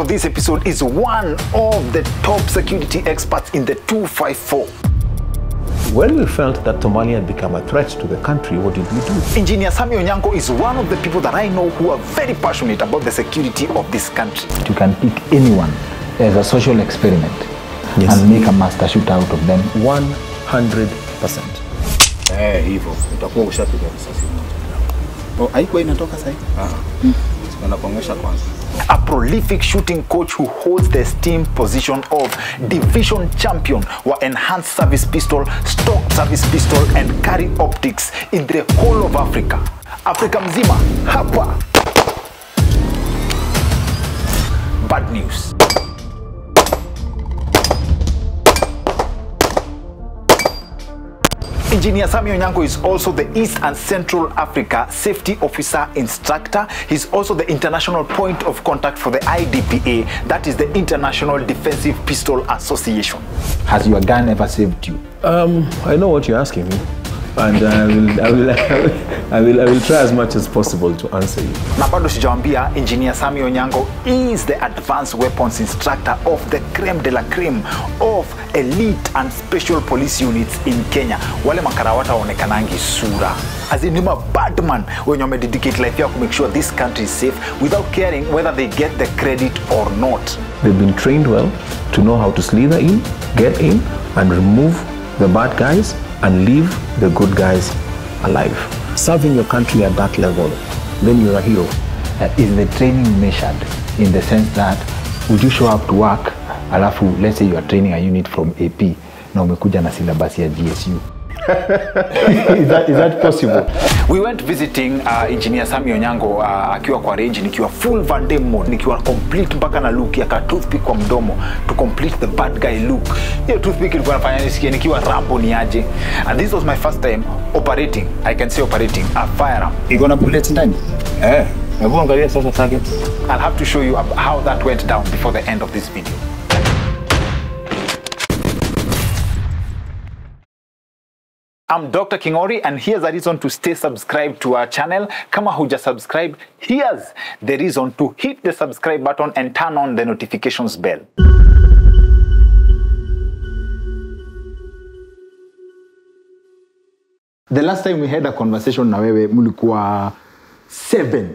for this episode is one of the top security experts in the 254. When we felt that Somalia had become a threat to the country, what did we do? Engineer Sammy Onyango is one of the people that I know who are very passionate about the security of this country. You can pick anyone as a social experiment, yes, and make a master shooter out of them. 100%. Eh, hivyo utakuwa ushapiga risasi moja. Haikuwa inatoka sasa hivi. Wanakuonyesha kwanza. A prolific shooting coach who holds the esteemed position of division champion wa enhanced service pistol, stock service pistol and carry optics in the whole of Africa. Afrika mzima hapa. Bad news. Engineer Sammy Onyango is also the East and Central Africa Safety Officer Instructor. He's also the international point of contact for the IDPA, that is the International Defensive Pistol Association. Has your gun ever saved you? I know what you're asking me, and I will try as much as possible to answer you. Na bado sijawambia, Engineer Sammy Onyango is the Advanced Weapons Instructor of the creme de la creme of Elite and Special Police Units in Kenya. Wale makarawata waonekanangi sura. As in, you're a bad man when you dedicate life to make sure this country is safe without caring whether they get the credit or not. They've been trained well to know how to slither in, get in, and remove the bad guys and leave the good guys alive. Serving your country at that level, then you're a hero. Is the training measured in the sense that would you show up to work, alafu, let's say you are training a unit from AP, na umekuja na syllabus ya GSU. Is that possible? We went visiting Engineer Sammy Onyango akiwa kwa range, nikiwa full Vandem mode, nikiwa complete mpaka na look ya toothpick kwa mdomo to complete the bad guy look. Hiyo toothpick ilikuwa nafanya nisikie nikiwa Rambo ni aje. And this was my first time operating, I can say operating a firearm. You gonna bullet ndani? Eh, hebu angalia sasa target. I'll have to show you how that went down before the end of this video. I'm Dr. Kingori, and here's a reason to stay subscribed to our channel. Kama huja subscribe, here's the reason to hit the subscribe button and turn on the notifications bell. The last time we had a conversation na wewe, mulikuwa 7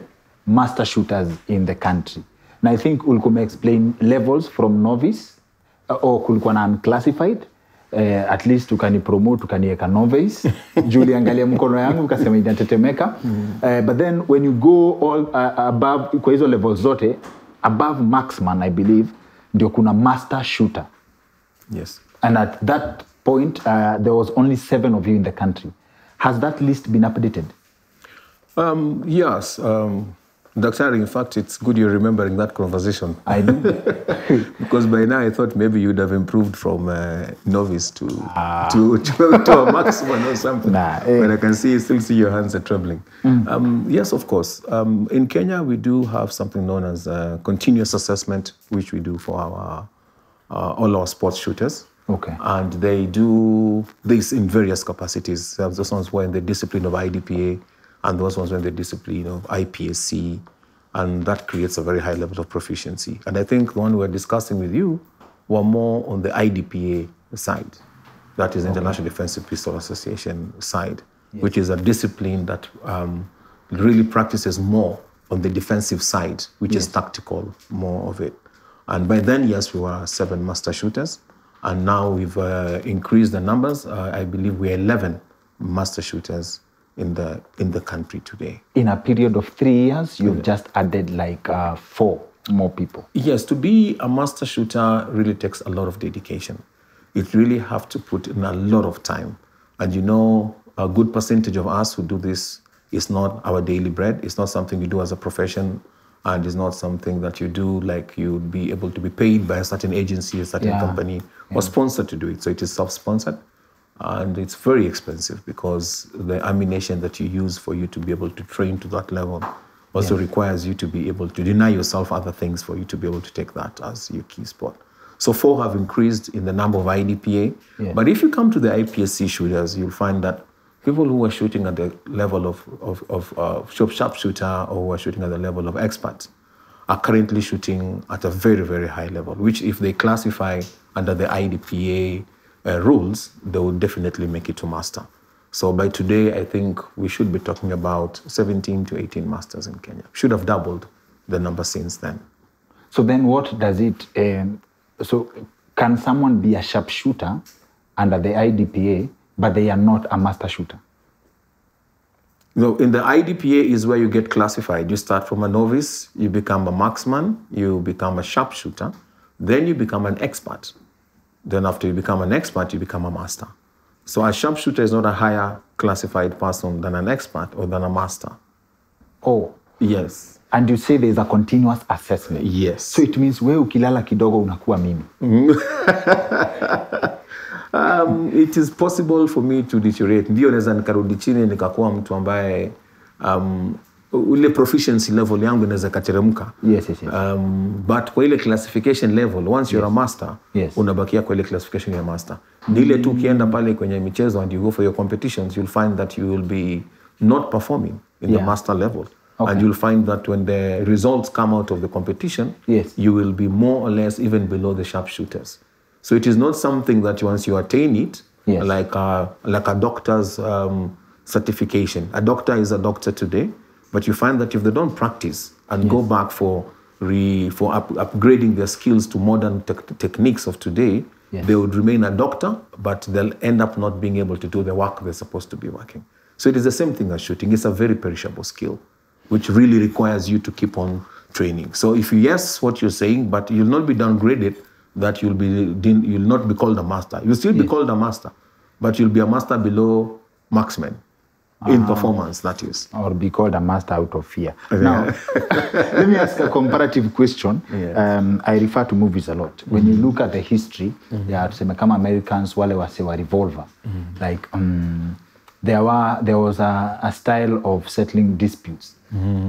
master shooters in the country. And I think ulikuwa explain levels from novice, or kulikuwa na unclassified. At least tukanieka novice. Julie angalia mkono yangu ukasema inatetemeka. But then when you go all above kwa hizo levels zote, above marksman I believe ndio kuna master shooter. Yes. And at that point there was only 7 of you in the country. Has that list been updated? Yes. Daktari, in fact, it's good you're remembering that conversation. I do. Because by now I thought maybe you'd have improved from novice to a maximum or something. Nah, but I can still see your hands are trembling. Yes, of course. In Kenya, we do have something known as continuous assessment, which we do for our, all our sports shooters. Okay. And they do this in various capacities. Those ones were in the discipline of IDPA, and those ones were in the discipline of IPSC, and that creates a very high level of proficiency. And I think the one we were discussing with you were more on the IDPA side, that is the International Defensive Pistol Association side, yes, which is a discipline that really practices more on the defensive side, which yes, is tactical, more of it. And by then, yes, we were 7 master shooters, and now we've increased the numbers. I believe we're 11 master shooters in the country today. In a period of 3 years, you've just added like 4 more people. Yes, to be a master shooter really takes a lot of dedication. You really have to put in a lot of time. And you know, a good percentage of us who do this is not our daily bread. It's not something you do as a profession, and it's not something that you do like you'd be able to be paid by a certain agency, a certain company, or sponsored to do it. So it is self-sponsored. And it's very expensive because the ammunition that you use for you to be able to train to that level also requires you to be able to deny yourself other things for you to be able to take that as your key sport. So 4 have increased in the number of IDPA. Yeah. But if you come to the IPSC shooters, you'll find that people who are shooting at the level of sharpshooter or who are shooting at the level of experts are currently shooting at a very, very high level, which if they classify under the IDPA rules, they will definitely make it to master. So by today, I think we should be talking about 17 to 18 masters in Kenya. Should have doubled the number since then. So then what does it, so can someone be a sharpshooter under the IDPA, but they are not a master shooter? No, in the IDPA is where you get classified. You start from a novice, you become a marksman, you become a sharpshooter, then you become an expert. Then after you become an expert, you become a master. So a sharpshooter is not a higher classified person than an expert or than a master. Oh. Yes. And you say there's a continuous assessment. Yes. So it means wewe ukilala kidogo unakuwa mimi. It is possible for me to deteriorate. Ndio naweza nikarudi chini nikakuwa mtu ambaye ule proficiency level yangu inaweza kateremka. Yes, yes, yes. But kwa ile classification level, once you're a master, unabakia kwa ile classification ya master. Ni ile tu ukienda pale kwenye michezo and you go for your competitions, you'll find that you will be not performing in the master level. Okay. And you'll find that when the results come out of the competition, you will be more or less even below the sharpshooters. So it is not something that once you attain it, like a doctor's certification. A doctor is a doctor today, but you find that if they don't practice and go back for upgrading their skills to modern techniques of today, they would remain a doctor, but they'll end up not being able to do the work they're supposed to be working. So it is the same thing as shooting. It's a very perishable skill, which really requires you to keep on training. So if you yes, what you're saying, but you'll not be downgraded, that you'll not be called a master. You'll still be called a master, but you'll be a master below marksman in performance, that is. Or be called a master out of fear. Now, let me ask a comparative question. I refer to movies a lot. When you look at the history, tuseme kama Americans wale wasewa revolver, like, there was a style of settling disputes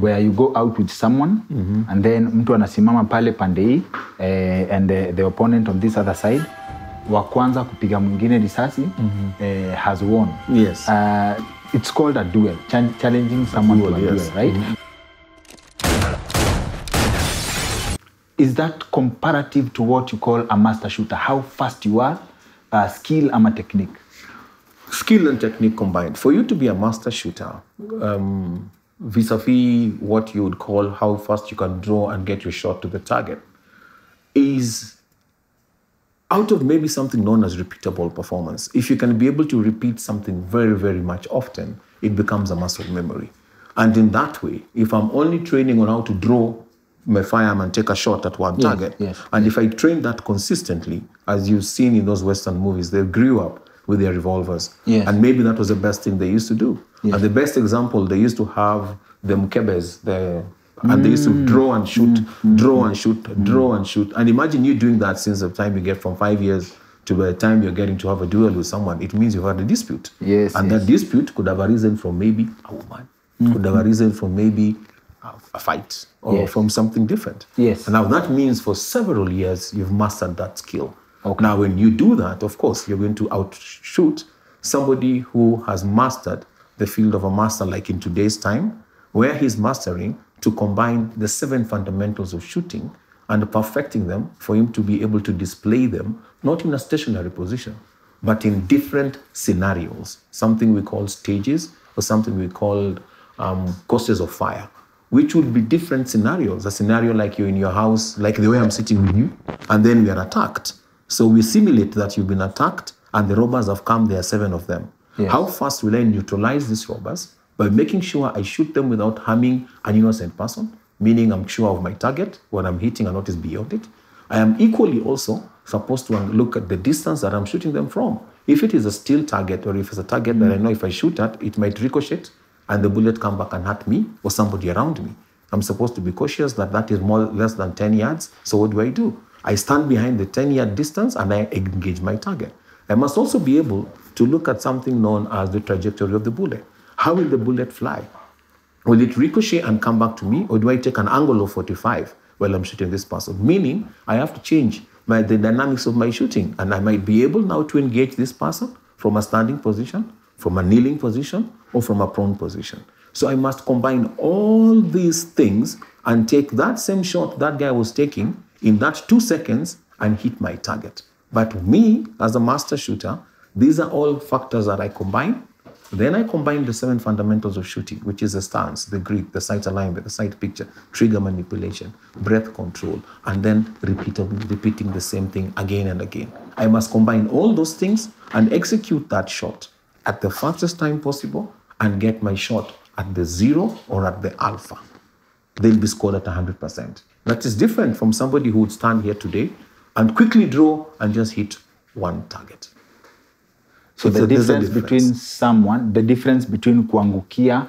where you go out with someone and then mtu anasimama pale pandei and the opponent on this other side wa kwanza kupiga mwingine risasi has won. Yes. It's called a duel, challenging someone to a duel, right? Is that comparative to what you call a master shooter? How fast you are, skill ama technique? Skill and technique combined. For you to be a master shooter, vis-a-vis what you would call how fast you can draw and get your shot to the target, is out of maybe something known as repeatable performance. If you can be able to repeat something very, very much often, it becomes a muscle memory. And in that way, if I'm only training on how to draw my firearm and take a shot at one target, and if I train that consistently, as you've seen in those Western movies, they grew up with their revolvers. Yes. And maybe that was the best thing they used to do. Yes. And the best example, they used to have the mkebes, and they used to draw and shoot, draw and shoot, draw and shoot. And imagine you doing that since the time you get from 5 years to by the time you're getting to have a duel with someone, it means you've had a dispute. Yes, and that dispute could have arisen from maybe a woman, could have arisen from maybe a fight or from something different. Yes. And now that means for several years, you've mastered that skill. Okay. Now, when you do that, of course, you're going to outshoot somebody who has mastered the field of a master, like in today's time, where he's mastering to combine the 7 fundamentals of shooting and perfecting them for him to be able to display them, not in a stationary position, but in different scenarios, something we call stages or something we call courses of fire, which would be different scenarios. A scenario like you're in your house, like the way I'm sitting with you, and then we are attacked. So we simulate that you've been attacked and the robbers have come, there are 7 of them. Yes. How fast will I neutralize these robbers? By making sure I shoot them without harming an innocent person, meaning I'm sure of my target, what I'm hitting and what is beyond it. I am equally also supposed to look at the distance that I'm shooting them from. If it is a still target or if it's a target that I know if I shoot at, it might ricochet and the bullet come back and hurt me or somebody around me. I'm supposed to be cautious that that is more less than 10 yards, so what do? I stand behind the 10-yard distance and I engage my target. I must also be able to look at something known as the trajectory of the bullet. How will the bullet fly? Will it ricochet and come back to me, or do I take an angle of 45 while I'm shooting this person? Meaning, I have to change the dynamics of my shooting, and I might be able now to engage this person from a standing position, from a kneeling position, or from a prone position. So I must combine all these things and take that same shot that guy was taking in that 2 seconds and hit my target. But me, as a master shooter, these are all factors that I combine. Then I combine the 7 fundamentals of shooting, which is the stance, the grip, the sight alignment, the sight picture, trigger manipulation, breath control, and then repeating the same thing again and again. I must combine all those things and execute that shot at the fastest time possible and get my shot at the zero or at the alpha. They'll be scored at 100%. That is different from somebody who would stand here today and quickly draw and just hit one target. So the difference between kuangukia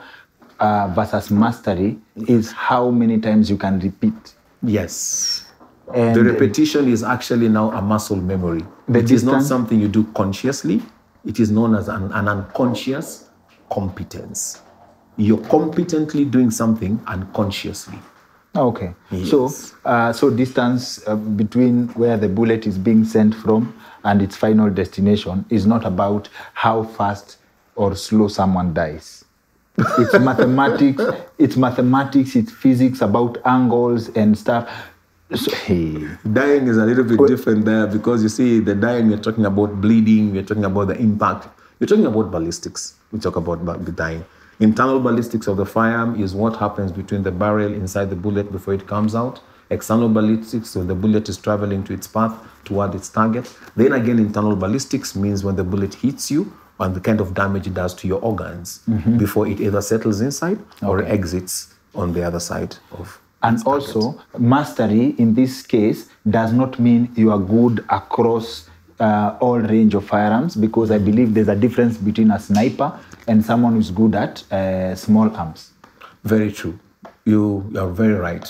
versus mastery is how many times you can repeat. Yes. And the repetition is actually now a muscle memory. It is not something you do consciously. It is known as an unconscious competence. You're competently doing something unconsciously. Okay. Yes. So, distance between where the bullet is being sent from and its final destination is not about how fast or slow someone dies. It's mathematics. It's physics about angles and stuff. So, hey. Dying is a little bit different there, because you see, the dying, you're talking about bleeding, you're talking about the impact, you're talking about ballistics. We talk about the dying. Internal ballistics of the firearm is what happens between the barrel inside the bullet before it comes out. External ballistics, so the bullet is traveling to its path toward its target. Then again, internal ballistics means when the bullet hits you and the kind of damage it does to your organs before it either settles inside or exits on the other side of. And also, mastery in this case does not mean you are good across all range of firearms, because I believe there's a difference between a sniper and someone who's good at small arms. Very true. You are very right.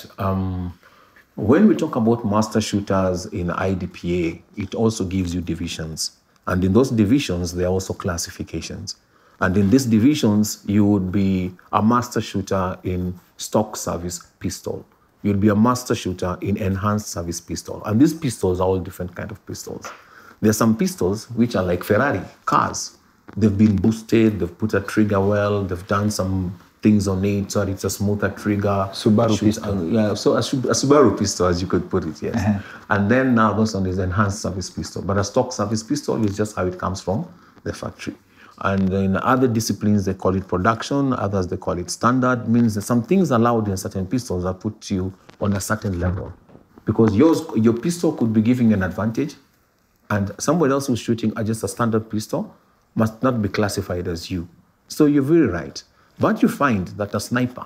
When we talk about master shooters in IDPA, it also gives you divisions. And in those divisions, there are also classifications. And in these divisions, you would be a master shooter in stock service pistol. You'll be a master shooter in enhanced service pistol. And these pistols are all different kind of pistols. There are some pistols which are like Ferrari cars. They've been boosted, they've put a trigger well, they've done some things on it, so it's a smoother trigger. Subaru pistol. Yeah, so a Subaru pistol, as you could put it, yes. And then now those on is enhanced service pistol. But a stock service pistol is just how it comes from the factory. And in other disciplines, they call it production, others they call it standard. Means that some things allowed in certain pistols that put you on a certain level. Because your pistol could be giving an advantage, and somebody else who's shooting at just a standard pistol must not be classified as you. So you're very right. But you find that a sniper,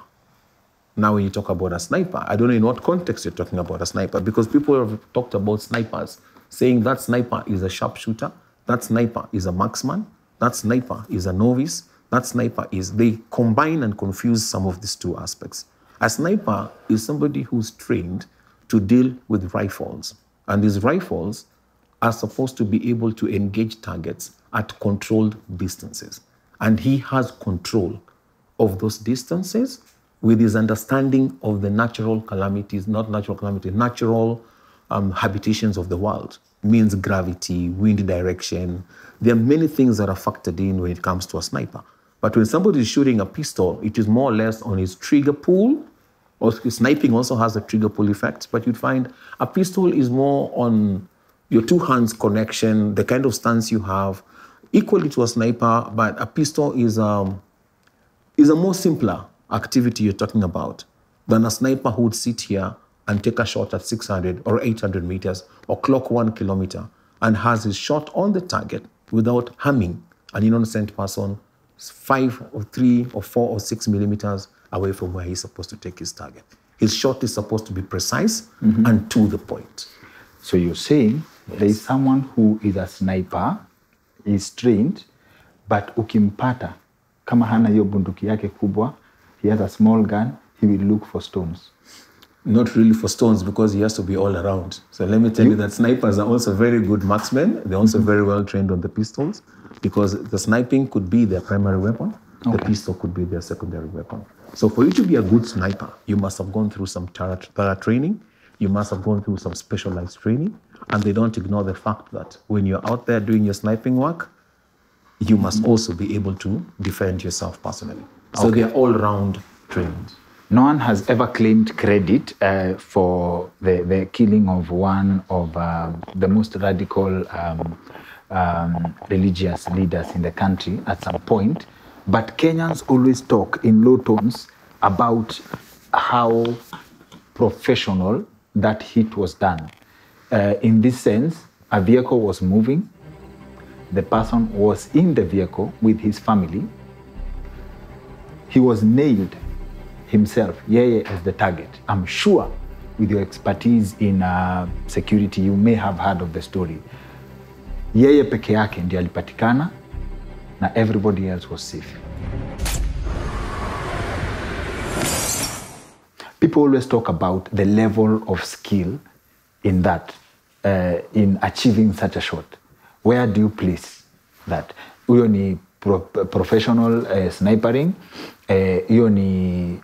now when you talk about a sniper, I don't know in what context you're talking about a sniper, because people have talked about snipers, saying that sniper is a sharpshooter, that sniper is a marksman, that sniper is a novice, that sniper is... They combine and confuse some of these two aspects. A sniper is somebody who's trained to deal with rifles, and these rifles are supposed to be able to engage targets at controlled distances. And he has control of those distances with his understanding of the natural calamities, not natural calamities, natural habitations of the world. Means gravity, wind direction. There are many things that are factored in when it comes to a sniper. But when somebody is shooting a pistol, it is more or less on his trigger pull. Also, sniping also has a trigger pull effect, but you'd find a pistol is more on your two hands connection, the kind of stance you have, equally to a sniper, but a pistol is a more simpler activity you're talking about than a sniper who would sit here and take a shot at 600 or 800 meters or clock 1 kilometer and has his shot on the target without harming an innocent person 5 or 3 or 4 or 6 millimeters away from where he's supposed to take his target. His shot is supposed to be precise and to the point. So you're saying there is someone who is a sniper, is trained, but ukimpata, kama hana hiyo bunduki yake kubwa, he has a small gun, he will look for stones. Not really for stones, because he has to be all around. So let me tell you that snipers are also very good marksmen. They're also very well trained on the pistols, because the sniping could be their primary weapon, the pistol could be their secondary weapon. So for you to be a good sniper, you must have gone through some para training, you must have gone through some specialized training, and they don't ignore the fact that when you're out there doing your sniping work, you must also be able to defend yourself personally. So okay. They're all-round trainings. No one has ever claimed credit for the killing of one of the most radical religious leaders in the country at some point. But Kenyans always talk in low tones about how professional that hit was done. In this sense, a vehicle was moving. The person was in the vehicle with his family. He was nailed himself, as the target. I'm sure with your expertise in security, you may have heard of the story. Yeye peke yake ndiye alipatikana, na everybody else was safe. People always talk about the level of skill in that, in achieving such a shot. Where do you place that? Uyo ni professional snipering, uyo ni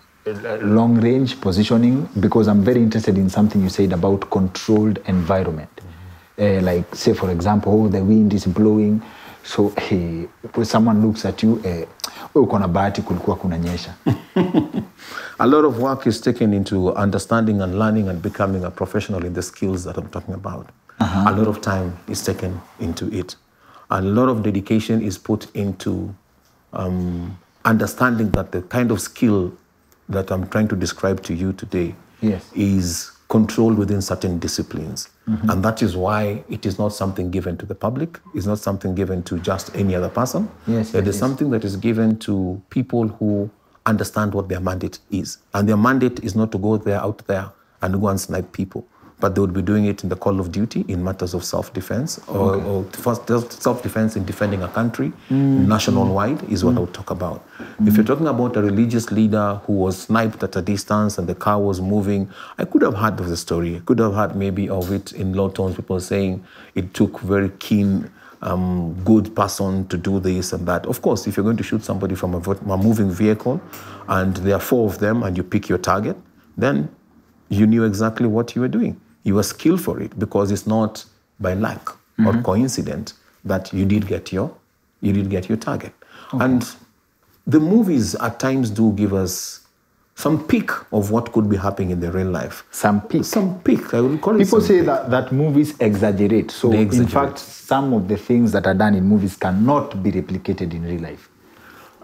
long range positioning, because I'm very interested in something you said about controlled environment. Like say for example, the wind is blowing, so hey, someone looks at you, ukona bahati kulikuwa kunanyesha. A lot of work is taken into understanding and learning and becoming a professional in the skills that I'm talking about. A lot of time is taken into it. A lot of dedication is put into understanding that the kind of skill that I'm trying to describe to you today is controlled within certain disciplines. And that is why it is not something given to the public. It's not something given to just any other person. It is something that is given to people who understand what their mandate is. And their mandate is not to go there out there and go and snipe people, but they would be doing it in the call of duty in matters of self-defense or self-defense in defending a country national-wide is what I would talk about. If you're talking about a religious leader who was sniped at a distance and the car was moving, I could have heard of the story. I could have heard maybe of it in low tones, people saying it took very keen, good person to do this and that. Of course, if you're going to shoot somebody from a moving vehicle and there are four of them and you pick your target, then you knew exactly what you were doing. You were skilled for it because it's not by luck or coincidence that you did get your target. And the movies at times do give us some peek of what could be happening in the real life. Some peek. Some peek. I would call it. People say that movies exaggerate. So in fact, some of the things that are done in movies cannot be replicated in real life.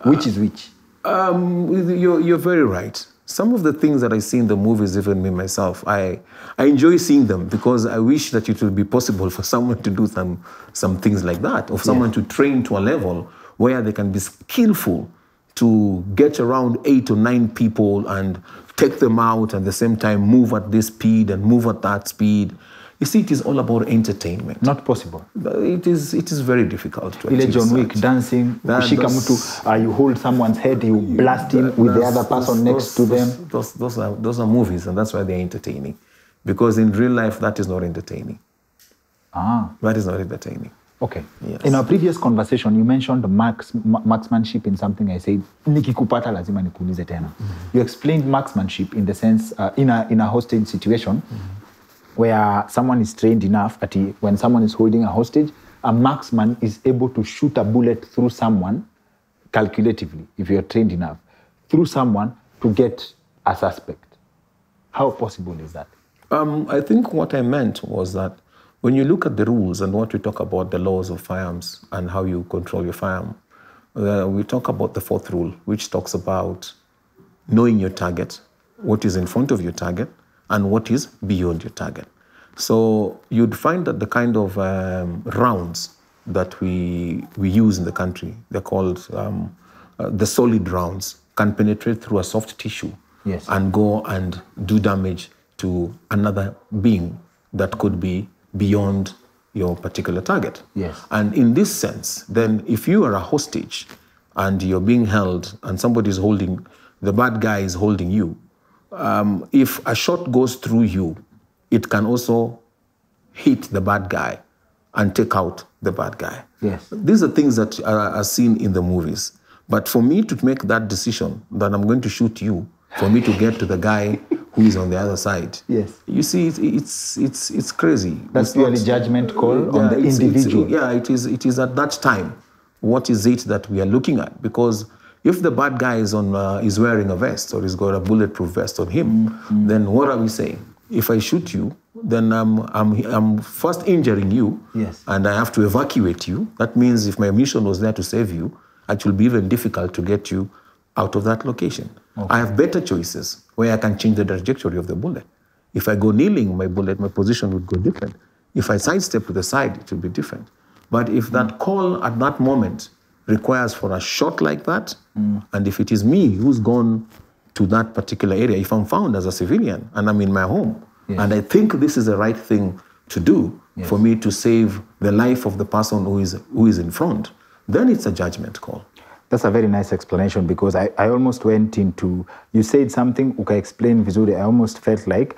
Which is which? You're very right. Some of the things that I see in the movies, even me myself, I enjoy seeing them because I wish that it would be possible for someone to do some things like that, or someone to train to a level where they can be skillful to get around 8 or 9 people and take them out, and at the same time move at this speed and move at that speed. You see, it is all about entertainment. Not possible. It is very difficult to achieve. John Wick dancing, you hold someone's head, you blast him with the other person next to them. Those are movies, and that's why they're entertaining. Because in real life, that is not entertaining. That is not entertaining. Okay. Yes. In our previous conversation, you mentioned marksmanship in something I said. Nikikupata lazima nikuulize tena. You explained marksmanship in the sense, in a hostage situation, where someone is trained enough that when someone is holding a hostage, a marksman is able to shoot a bullet through someone, calculatively, if you're trained enough, through someone to get a suspect. How possible is that? I think what I meant was that when you look at the rules and what we talk about, the laws of firearms and how you control your firearm, we talk about the 4th rule, which talks about knowing your target, what is in front of your target, and what is beyond your target. So you'd find that the kind of rounds that we use in the country, they're called the solid rounds, can penetrate through a soft tissue and go and do damage to another being that could be beyond your particular target. And in this sense, then if you are a hostage and you're being held and somebody's holding, the bad guy is holding you, if a shot goes through you, it can also hit the bad guy and take out the bad guy. These are things that are seen in the movies. But for me to make that decision that I'm going to shoot you, for me to get to the guy who is on the other side, you see, it's crazy. That's purely judgment call on the individual. It is at that time. What is it that we are looking at? Because If the bad guy is wearing a vest or he's got a bulletproof vest on him, mm-hmm. then what are we saying? If I shoot you, then I'm first injuring you, yes. and I have to evacuate you. That means if my mission was there to save you, it will be even difficult to get you out of that location. Okay. I have better choices where I can change the trajectory of the bullet. If I go kneeling my bullet, my position would go different. If I sidestep to the side, it will be different. But if that call at that moment requires for a shot like that, and if it is me who's gone to that particular area, if I'm found as a civilian and I'm in my home, yes. and I think this is the right thing to do yes. for me to save the life of the person who is in front, then it's a judgment call. That's a very nice explanation, because I almost went into, you said something, okay, explain visually, I almost felt like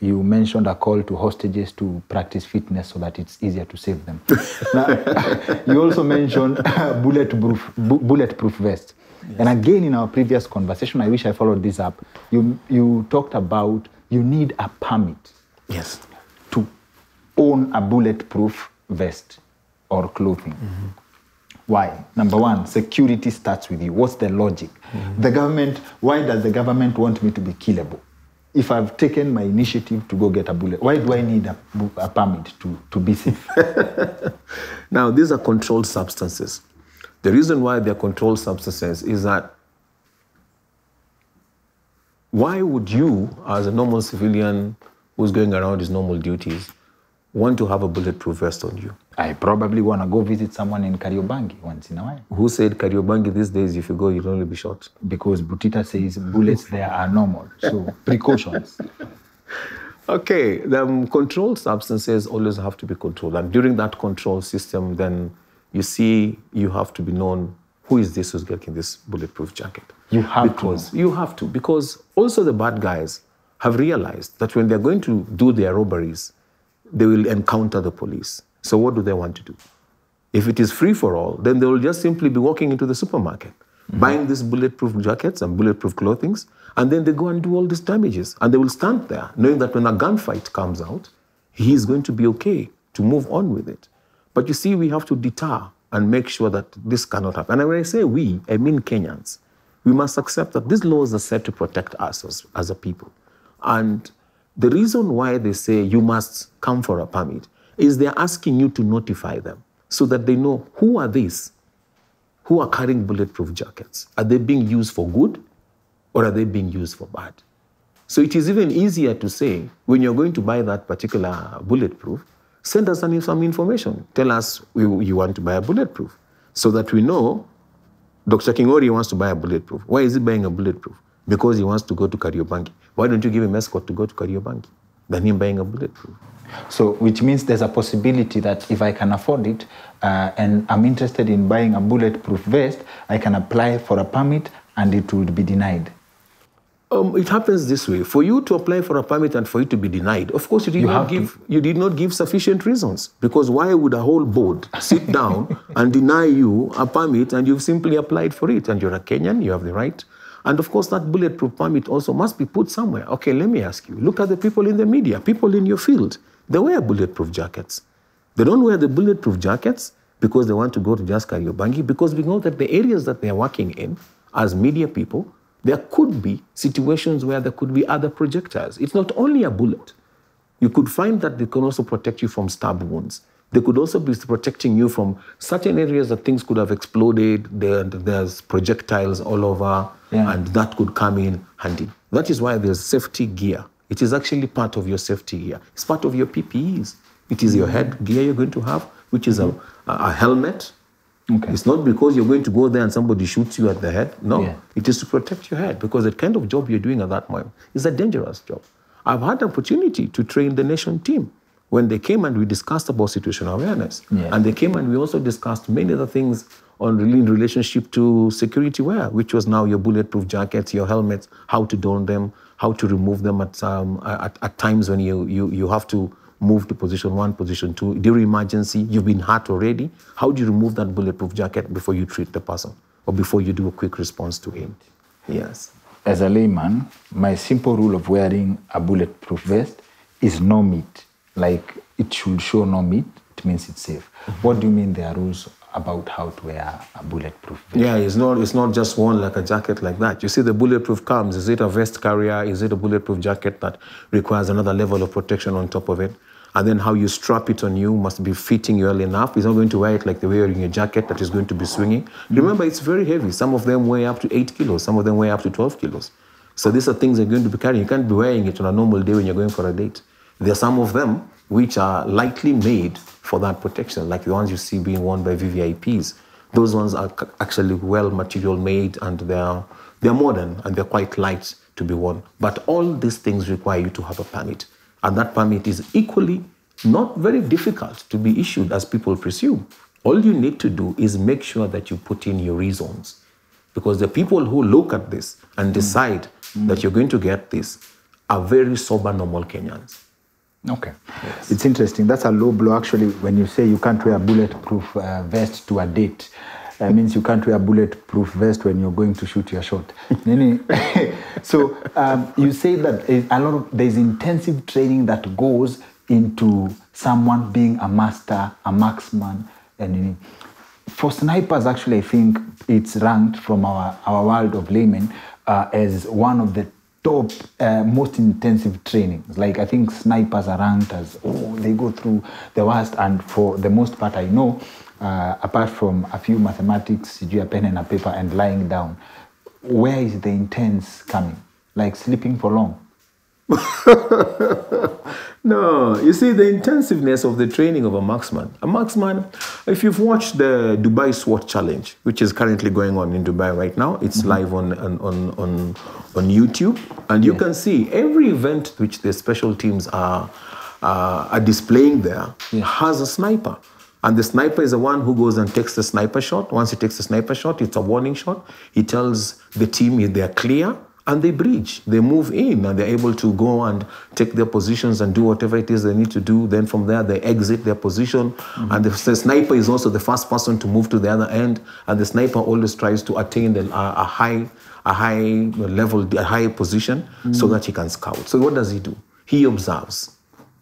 you mentioned a call to hostages to practice fitness so that it's easier to save them. Now, you also mentioned bulletproof vest. Yes. And again, in our previous conversation, I wish I followed this up. You talked about you need a permit yes. to own a bulletproof vest or clothing. Mm-hmm. Why? Number one, security starts with you. What's the logic? Mm-hmm. The government, why does the government want me to be killable? If I've taken my initiative to go get a bullet, why do I need a permit to be safe? Now, these are controlled substances. The reason why they're controlled substances is that why would you, as a normal civilian who's going around his normal duties, want to have a bulletproof vest on you? I probably want to go visit someone in Kariobangi once in a while. Who said Kariobangi these days, if you go, you'll only be shot? Because Butita says bullets there are normal, so precautions. Okay, the controlled substances always have to be controlled. And during that control system, then you see you have to be known, who is this who's getting this bulletproof jacket? You have to. You have to, because also the bad guys have realized that when they're going to do their robberies, they will encounter the police. So what do they want to do? If it is free for all, then they will just simply be walking into the supermarket, mm-hmm. buying these bulletproof jackets and bulletproof clothings, and then they go and do all these damages. And they will stand there, knowing that when a gunfight comes out, he is going to be okay to move on with it. But you see, we have to deter and make sure that this cannot happen. And when I say we, I mean Kenyans. We must accept that these laws are set to protect us as a people. And the reason why they say you must come for a permit is they're asking you to notify them so that they know who are these who are carrying bulletproof jackets. Are they being used for good or are they being used for bad? So it is even easier to say, when you're going to buy that particular bulletproof, send us some information. Tell us you want to buy a bulletproof so that we know Dr. Kingori wants to buy a bulletproof. Why is he buying a bulletproof? Because he wants to go to Kariobangi. Why don't you give him escort to go to Kariobangi than him buying a bulletproof? So, which means there's a possibility that if I can afford it and I'm interested in buying a bulletproof vest, I can apply for a permit and it would be denied. It happens this way. For you to apply for a permit and for it to be denied, of course, you did not give sufficient reasons. Because why would a whole board sit down and deny you a permit and you've simply applied for it? And you're a Kenyan, you have the right. And of course, that bulletproof permit also must be put somewhere. Okay, let me ask you, look at the people in the media, people in your field. They wear bulletproof jackets. They don't wear the bulletproof jackets because they want to go to just Kariobangi, because we know that the areas that they are working in as media people, there could be situations where there could be other projectiles. It's not only a bullet. You could find that they can also protect you from stab wounds. They could also be protecting you from certain areas that things could have exploded. There's projectiles all over, yeah. and that could come in handy. That is why there's safety gear. It is actually part of your safety gear. It's part of your PPEs. It is your head gear you're going to have, which is a helmet. Okay. It's not because you're going to go there and somebody shoots you at the head. No, yeah. It is to protect your head, because the kind of job you're doing at that moment is a dangerous job. I've had the opportunity to train the nation team. When they came and we discussed about situational awareness, yeah. and they came and we also discussed many other things in relationship to security wear, which was now your bulletproof jackets, your helmets, how to don them, how to remove them at times when you have to move to position 1, position 2. During emergency, you've been hurt already. How do you remove that bulletproof jacket before you treat the person or before you do a quick response to him? Yes. As a layman, my simple rule of wearing a bulletproof vest is no meat. Like, it should show no meat. it means it's safe. Mm-hmm. What do you mean there are rules about how to wear a bulletproof vest? Yeah, it's not just worn like a jacket like that. You see, the bulletproof comes. Is it a vest carrier? Is it a bulletproof jacket that requires another level of protection on top of it? And then how you strap it on you must be fitting you early enough. It's not going to wear it like the way you're wearing your jacket that is going to be swinging. Mm-hmm. Remember, it's very heavy. Some of them weigh up to 8 kilos. Some of them weigh up to 12 kilos. So these are things you're going to be carrying. You can't be wearing it on a normal day when you're going for a date. There are some of them which are lightly made for that protection, like the ones you see being worn by VVIPs. Those ones are actually well material made, and they're modern, and they're quite light to be worn. But all these things require you to have a permit. And that permit is equally not very difficult to be issued as people presume. All you need to do is make sure that you put in your reasons. Because the people who look at this and decide that you're going to get this are very sober, normal Kenyans. Okay. Yes. It's interesting. That's a low blow, actually, when you say you can't wear a bulletproof vest to a date. That means you can't wear a bulletproof vest when you're going to shoot your shot. So you say that there's intensive training that goes into someone being a master, a marksman. And for snipers, actually, I think it's ranked from our world of laymen as one of the top most intensive trainings. Like, I think snipers are ranked as, they go through the worst. And for the most part, I know, apart from a few mathematics, a pen and a paper and lying down, where is the intense coming? Like sleeping for long? No, you see, the intensiveness of the training of a marksman, if you've watched the Dubai SWAT Challenge, which is currently going on in Dubai right now, it's live on YouTube, and you can see every event which the special teams are displaying there has a sniper. And the sniper is the one who goes and takes the sniper shot. Once he takes the sniper shot, it's a warning shot. He tells the team they're clear, and they breach. They move in, and they're able to go and take their positions and do whatever it is they need to do. Then from there, they exit their position. Mm-hmm. And the sniper is also the first person to move to the other end. And the sniper always tries to attain a high position so that he can scout. So what does he do? He observes.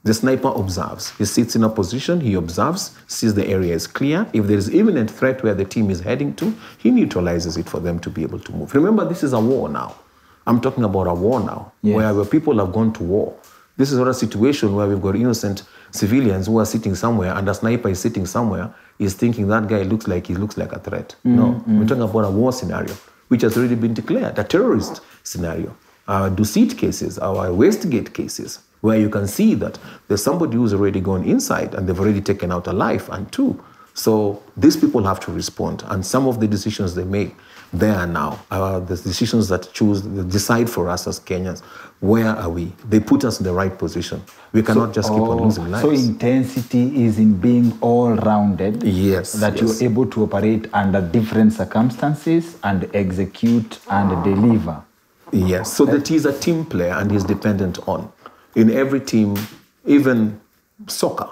The sniper observes. He sits in a position, he observes, sees the area is clear. If there is imminent threat where the team is heading to, he neutralizes it for them to be able to move. Remember, this is a war now. I'm talking about a war now, where people have gone to war. This is not a situation where we've got innocent civilians who are sitting somewhere and a sniper is sitting somewhere, is thinking that guy looks like a threat. No, we're talking about a war scenario, which has already been declared, a terrorist scenario. Our Dusit cases, our Westgate cases, where you can see that there's somebody who's already gone inside and they've already taken out a life and two. So these people have to respond. And some of the decisions they make there now are the decisions that decide for us as Kenyans. Where are we? They put us in the right position. We cannot just keep on losing lives. So intensity is in being all-rounded. Yes. That you're able to operate under different circumstances and execute and deliver. Yes. So that he's a team player and he's dependent on. In every team, even soccer,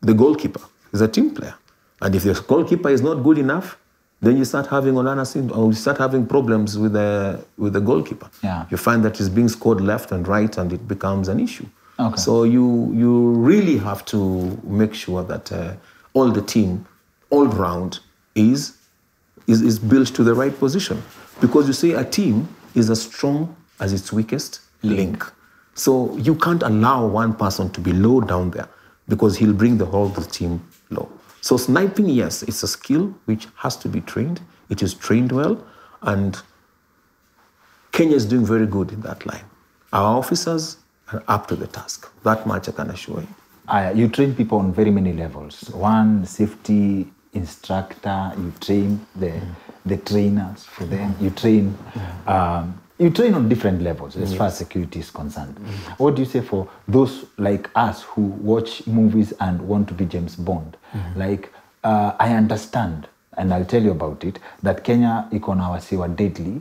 the goalkeeper is a team player. And if the goalkeeper is not good enough, then you start having Onana syndrome, or you start having problems with the goalkeeper. Yeah. You find that he's being scored left and right, and it becomes an issue. Okay. So you really have to make sure that all the team, all round, is built to the right position. Because you see, a team is as strong as its weakest link. So you can't allow one person to be low down there because he'll bring the whole team low. So sniping, yes, it's a skill which has to be trained. It is trained well, and Kenya is doing very good in that line. Our officers are up to the task. That much I can assure you. You train people on very many levels. One, safety instructor. You train the trainers for them. You train... You train on different levels as far as security is concerned. What do you say for those like us who watch movies and want to be James Bond? Like, I understand, and I'll tell you about it, that Kenya were deadly,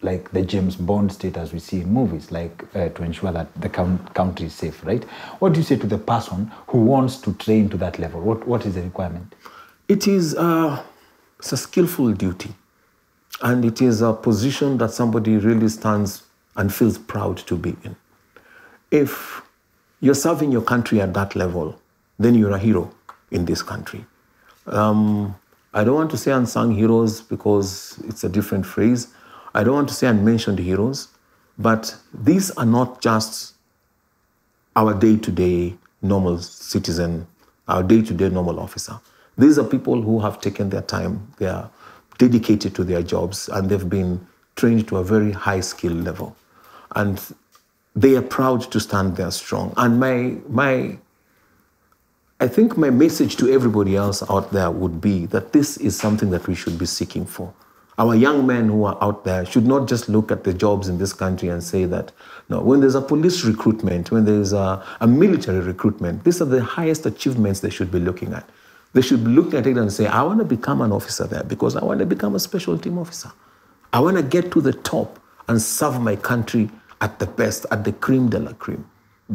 like the James Bond state as we see in movies, like to ensure that the country is safe, right? What do you say to the person who wants to train to that level? What is the requirement? It is it's a skillful duty. And it is a position that somebody really stands and feels proud to be in. If you're serving your country at that level, then you're a hero. in this country. I don't want to say unsung heroes because it's a different phrase. I don't want to say unmentioned heroes, but these are not just our day-to-day normal citizen, our day-to-day normal officer. These are people who have taken their time, they are dedicated to their jobs, and they've been trained to a very high skill level. And they are proud to stand there strong. And I think my message to everybody else out there would be that this is something that we should be seeking for. Our young men who are out there should not just look at the jobs in this country and say that, no, when there's a police recruitment, when there's a military recruitment, these are the highest achievements they should be looking at. They should be looking at it and say, I want to become an officer there because I want to become a special team officer. I want to get to the top and serve my country at the best, at the cream de la cream,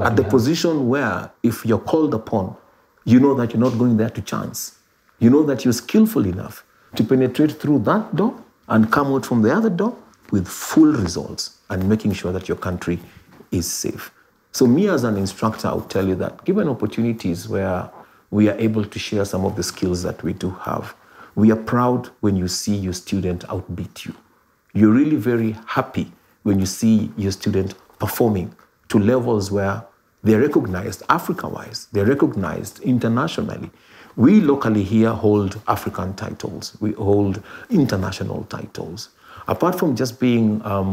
at the position where if you're called upon, you know that you're not going there to chance. You know that you're skillful enough to penetrate through that door and come out from the other door with full results and making sure that your country is safe. So me as an instructor, I would tell you that given opportunities where we are able to share some of the skills that we do have, we are proud when you see your student outbeat you. You're really very happy when you see your student performing to levels where they're recognized Africa-wise, they're recognized internationally. We locally here hold African titles. We hold international titles. Apart from just being, a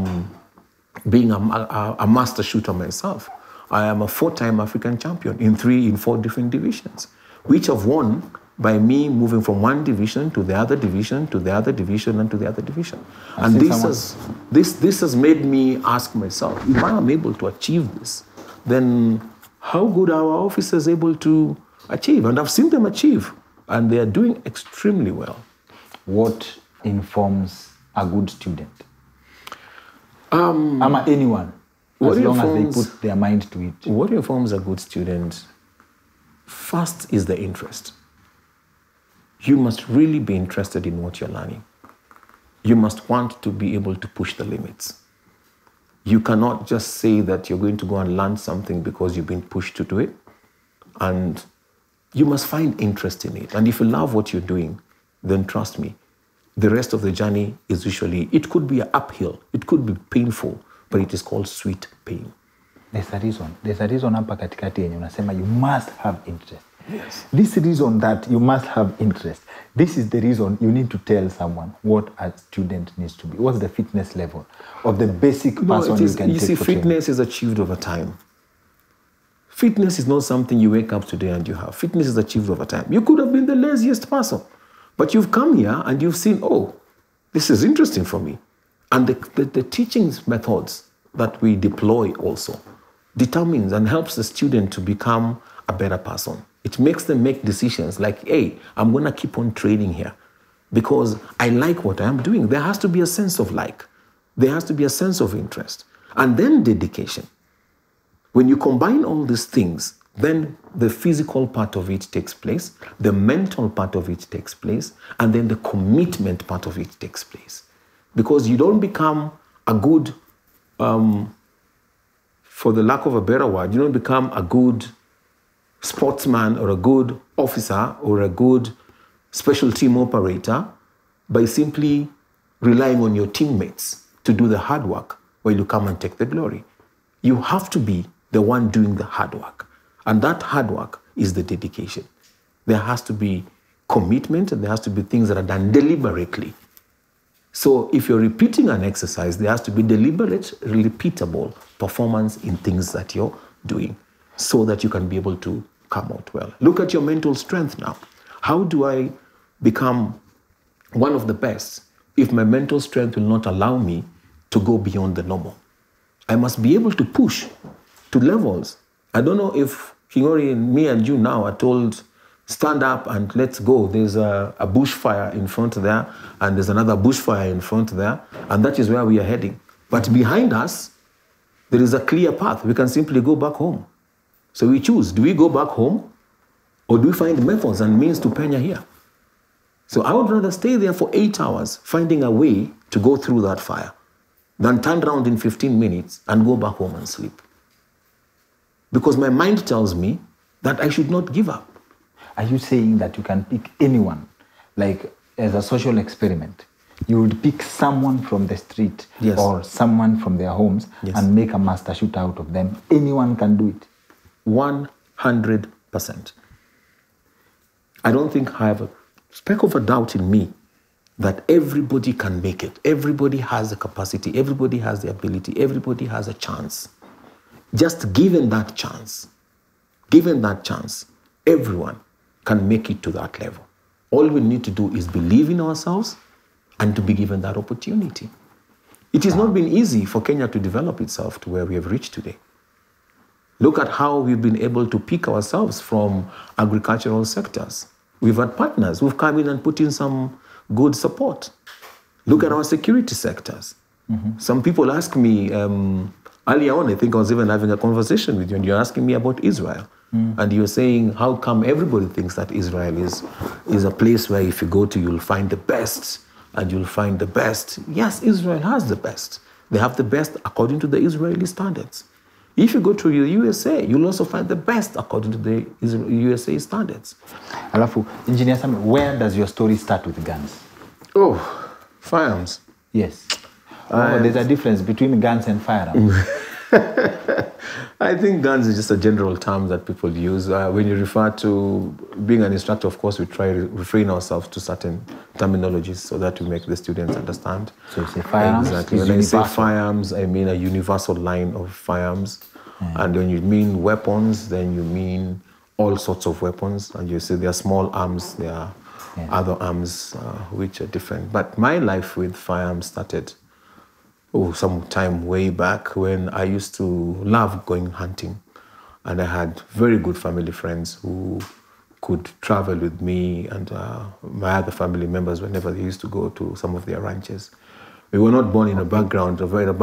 master shooter myself, I am a four-time African champion in four different divisions, which have won by me moving from one division to the other division, to the other division, and to the other division. And this has made me ask myself, if I am able to achieve this, then how good are our officers able to achieve? And I've seen them achieve, and they are doing extremely well. What informs a good student? Anyone, as long as they put their mind to it. What informs a good student? First is the interest. You must really be interested in what you're learning. You must want to be able to push the limits. You cannot just say that you're going to go and learn something because you've been pushed to do it. And you must find interest in it. And if you love what you're doing, then trust me, the rest of the journey is usually, it could be an uphill, it could be painful, but it is called sweet pain. There's a reason hapa katikati yenye unasema you must have interest. Yes. This reason that you must have interest, this is the reason you need to tell someone what a student needs to be. What's the fitness level of the basic person you can take? You see, fitness is achieved over time. Fitness is not something you wake up today and you have. Fitness is achieved over time. You could have been the laziest person, but you've come here and you've seen, oh, this is interesting for me. And the teaching methods that we deploy also determines and helps the student to become a better person. It makes them make decisions like, hey, I'm going to keep on training here because I like what I'm doing. There has to be a sense of like. There has to be a sense of interest. And then dedication. When you combine all these things, then the physical part of it takes place, the mental part of it takes place, and then the commitment part of it takes place. Because you don't become a good, for the lack of a better word, you don't become a good sportsman or a good officer or a good special team operator by simply relying on your teammates to do the hard work while you come and take the glory. You have to be the one doing the hard work. And that hard work is the dedication. There has to be commitment and there has to be things that are done deliberately. So if you're repeating an exercise, there has to be deliberate, repeatable performance in things that you're doing, so that you can be able to come out well. Look at your mental strength now. How do I become one of the best if my mental strength will not allow me to go beyond the normal? I must be able to push to levels. I don't know if Kingori and me and you now are told, stand up and let's go. There's a bushfire in front there, and there's another bushfire in front there, and that is where we are heading. But behind us, there is a clear path. We can simply go back home. So we choose, do we go back home or do we find methods and means to penya here? So I would rather stay there for 8 hours finding a way to go through that fire than turn around in 15 minutes and go back home and sleep. Because my mind tells me that I should not give up. Are you saying that you can pick anyone, like as a social experiment? You would pick someone from the street or someone from their homes and make a master shooter out of them. Anyone can do it. 100%. I don't think I have a speck of a doubt in me that everybody can make it. Everybody has the capacity. Everybody has the ability. Everybody has a chance. Just given that chance, everyone can make it to that level. All we need to do is believe in ourselves and to be given that opportunity. It has not been easy for Kenya to develop itself to where we have reached today. Look at how we've been able to pick ourselves from agricultural sectors. We've had partners who've come in and put in some good support. Look at our security sectors. Some people ask me, earlier on, I think I was even having a conversation with you, and you're asking me about Israel. And you're saying, how come everybody thinks that Israel is a place where if you go to, you'll find the best, and you'll find the best. Yes, Israel has the best. They have the best according to the Israeli standards. If you go to the USA, you'll also find the best according to the USA standards. Alafu, Engineer Sammy, where does your story start with guns? Oh, firearms. Yes. Oh, there's a difference between guns and firearms. I think guns is just a general term that people use. When you refer to being an instructor, of course, we try to refrain ourselves to certain terminologies so that we make the students understand. So you say firearms? Exactly. When I say firearms, I mean a universal line of firearms. And when you mean weapons, then you mean all sorts of weapons. And you say there are small arms, there are other arms which are different. But my life with firearms started some time way back when I used to love going hunting. And I had very good family friends who could travel with me and my other family members whenever they used to go to some of their ranches. We were not born in a background where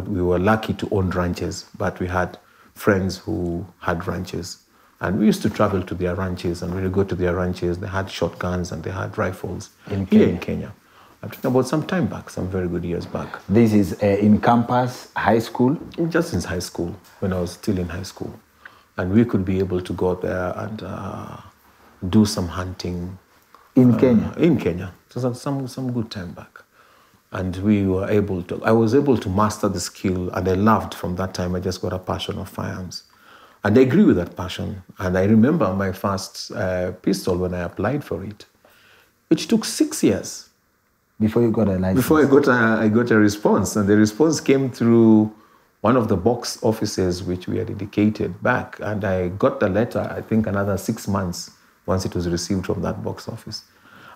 we were lucky to own ranches, but we had friends who had ranches. And we used to travel to their ranches, and when we go to their ranches, they had shotguns and they had rifles here in Kenya. I'm talking about some time back, some very good years back. This is in campus, high school? Just in high school, when I was still in high school. And we could be able to go out there and do some hunting. In Kenya? In Kenya. So some good time back. And we were able to, I was able to master the skill, and I loved from that time. I just got a passion of firearms. And I grew with that passion. And I remember my first pistol when I applied for it, which took 6 years. Before you got a license? Before I got a response, and the response came through one of the box offices which we had dedicated back, and I got the letter, I think another 6 months once it was received from that box office.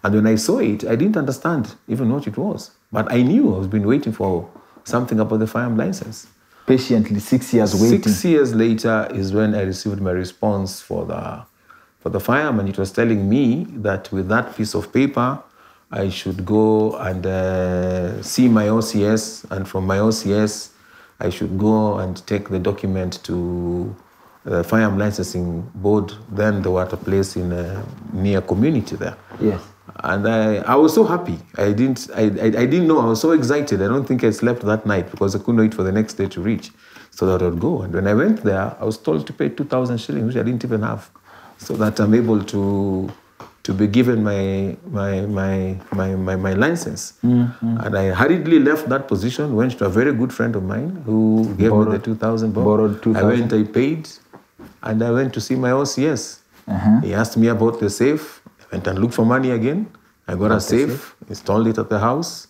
And when I saw it, I didn't understand even what it was, but I knew I was been waiting for something about the firearm license. Patiently, 6 years waiting. 6 years later is when I received my response for the firearm, and it was telling me that with that piece of paper, I should go and see my OCS, and from my OCS, I should go and take the document to the Firearm Licensing Board. Then they were at a place in a near community there. Yes. And I was so happy. I didn't know. I was so excited. I don't think I slept that night because I couldn't wait for the next day to reach so that I would go. And when I went there, I was told to pay 2,000 shillings, which I didn't even have, so that I'm able to be given my license. And I hurriedly left that position, went to a very good friend of mine who gave me the 2,000 bob. Borrowed 2,000. I went, I paid, and I went to see my OCS. He asked me about the safe. I went and looked for money again. I got a safe, installed it at the house,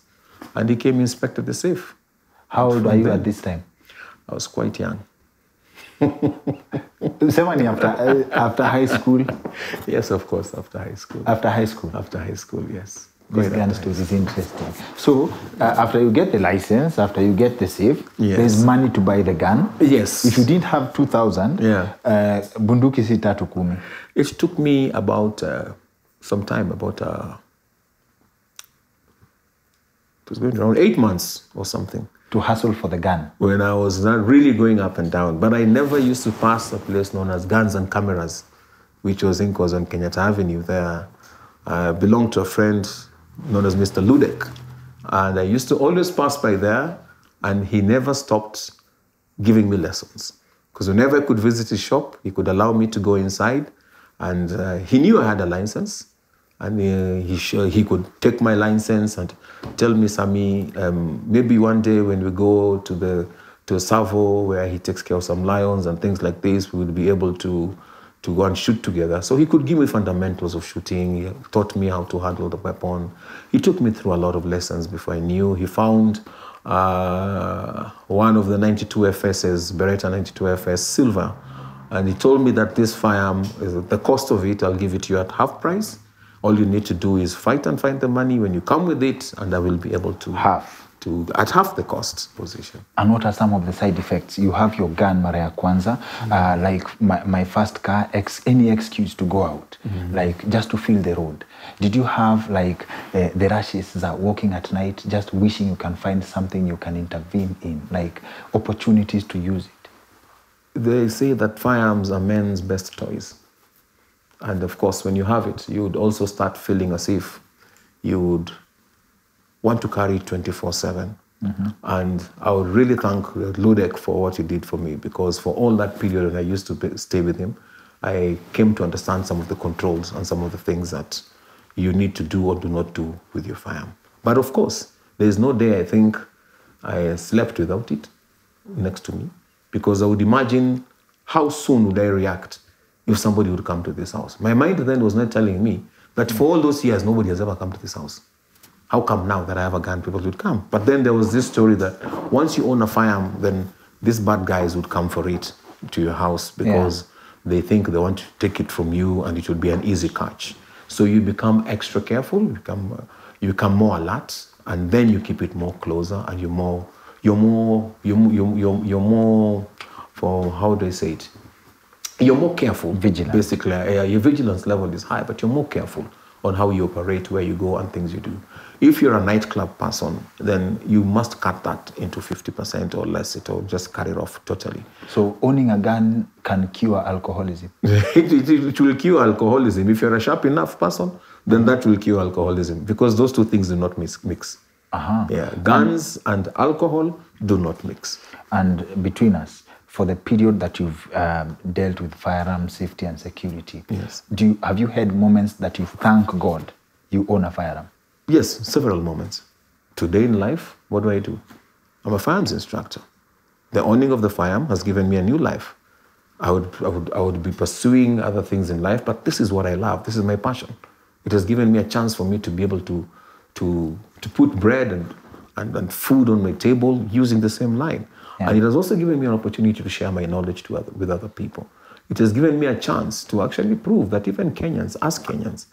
and he came and inspected the safe. How old are you at this time? I was quite young. 7 years after high school? Yes, of course, after high school. After high school? After high school, yes. This gun story is interesting. So, after you get the license, after you get the safe, there's money to buy the gun. Yes. If you didn't have 2,000, bunduki sitatu kumi. It took me about some time, about it was going around 8 months or something. To hustle for the gun? When I was not really going up and down, but I never used to pass a place known as Guns and Cameras, which was in Kozan Kenyatta Avenue there. I belonged to a friend known as Mr. Ludek, and I used to always pass by there, and he never stopped giving me lessons. Because whenever I could visit his shop, he could allow me to go inside And he knew I had a license. And he could take my license and tell me, Sammy, maybe one day when we go to a Savo where he takes care of some lions and things like this, we would be able to go and shoot together. So he could give me fundamentals of shooting. He taught me how to handle the weapon. He took me through a lot of lessons before I knew. He found one of the 92 FSs, Beretta 92 FS silver. And he told me that this firearm, the cost of it, I'll give it to you at half price. All you need to do is fight and find the money. When you come with it, and I will be able to... at half the cost position. And what are some of the side effects? You have your gun mara ya kwanza, like my first car, any excuse to go out, like just to feel the road. Did you have like the rushes that walking at night, just wishing you can find something you can intervene in, like opportunities to use it? They say that firearms are men's best toys. And of course, when you have it, you would also start feeling as if you would want to carry 24/7. And I would really thank Ludek for what he did for me, because for all that period when I used to stay with him, I came to understand some of the controls and some of the things that you need to do or do not do with your firearm. But of course, there's no day I think I slept without it next to me, because I would imagine how soon would I react if somebody would come to this house. My mind then was not telling me that for all those years, nobody has ever come to this house. How come now that I have a gun, people would come? But then there was this story that once you own a firearm, then these bad guys would come for it to your house because they think they want to take it from you and it would be an easy catch. So you become extra careful, you become more alert, and then you keep it more closer and you're more careful. Vigilant. Basically, your vigilance level is high, but you're more careful on how you operate, where you go, and things you do. If you're a nightclub person, then you must cut that into 50% or less. It'll just cut it off totally. So owning a gun can cure alcoholism? It will cure alcoholism. If you're a sharp enough person, then that will cure alcoholism, because those two things do not mix. Yeah, guns and alcohol do not mix. And between us, for the period that you've dealt with firearm safety and security, have you had moments that you thank God you own a firearm? Yes, several moments. Today in life, what do? I'm a firearms instructor. The owning of the firearm has given me a new life. I would be pursuing other things in life, but this is what I love. This is my passion. It has given me a chance for me to be able to put bread and food on my table using the same line. And it has also given me an opportunity to share my knowledge with other people. It has given me a chance to actually prove that even Kenyans, as Kenyans,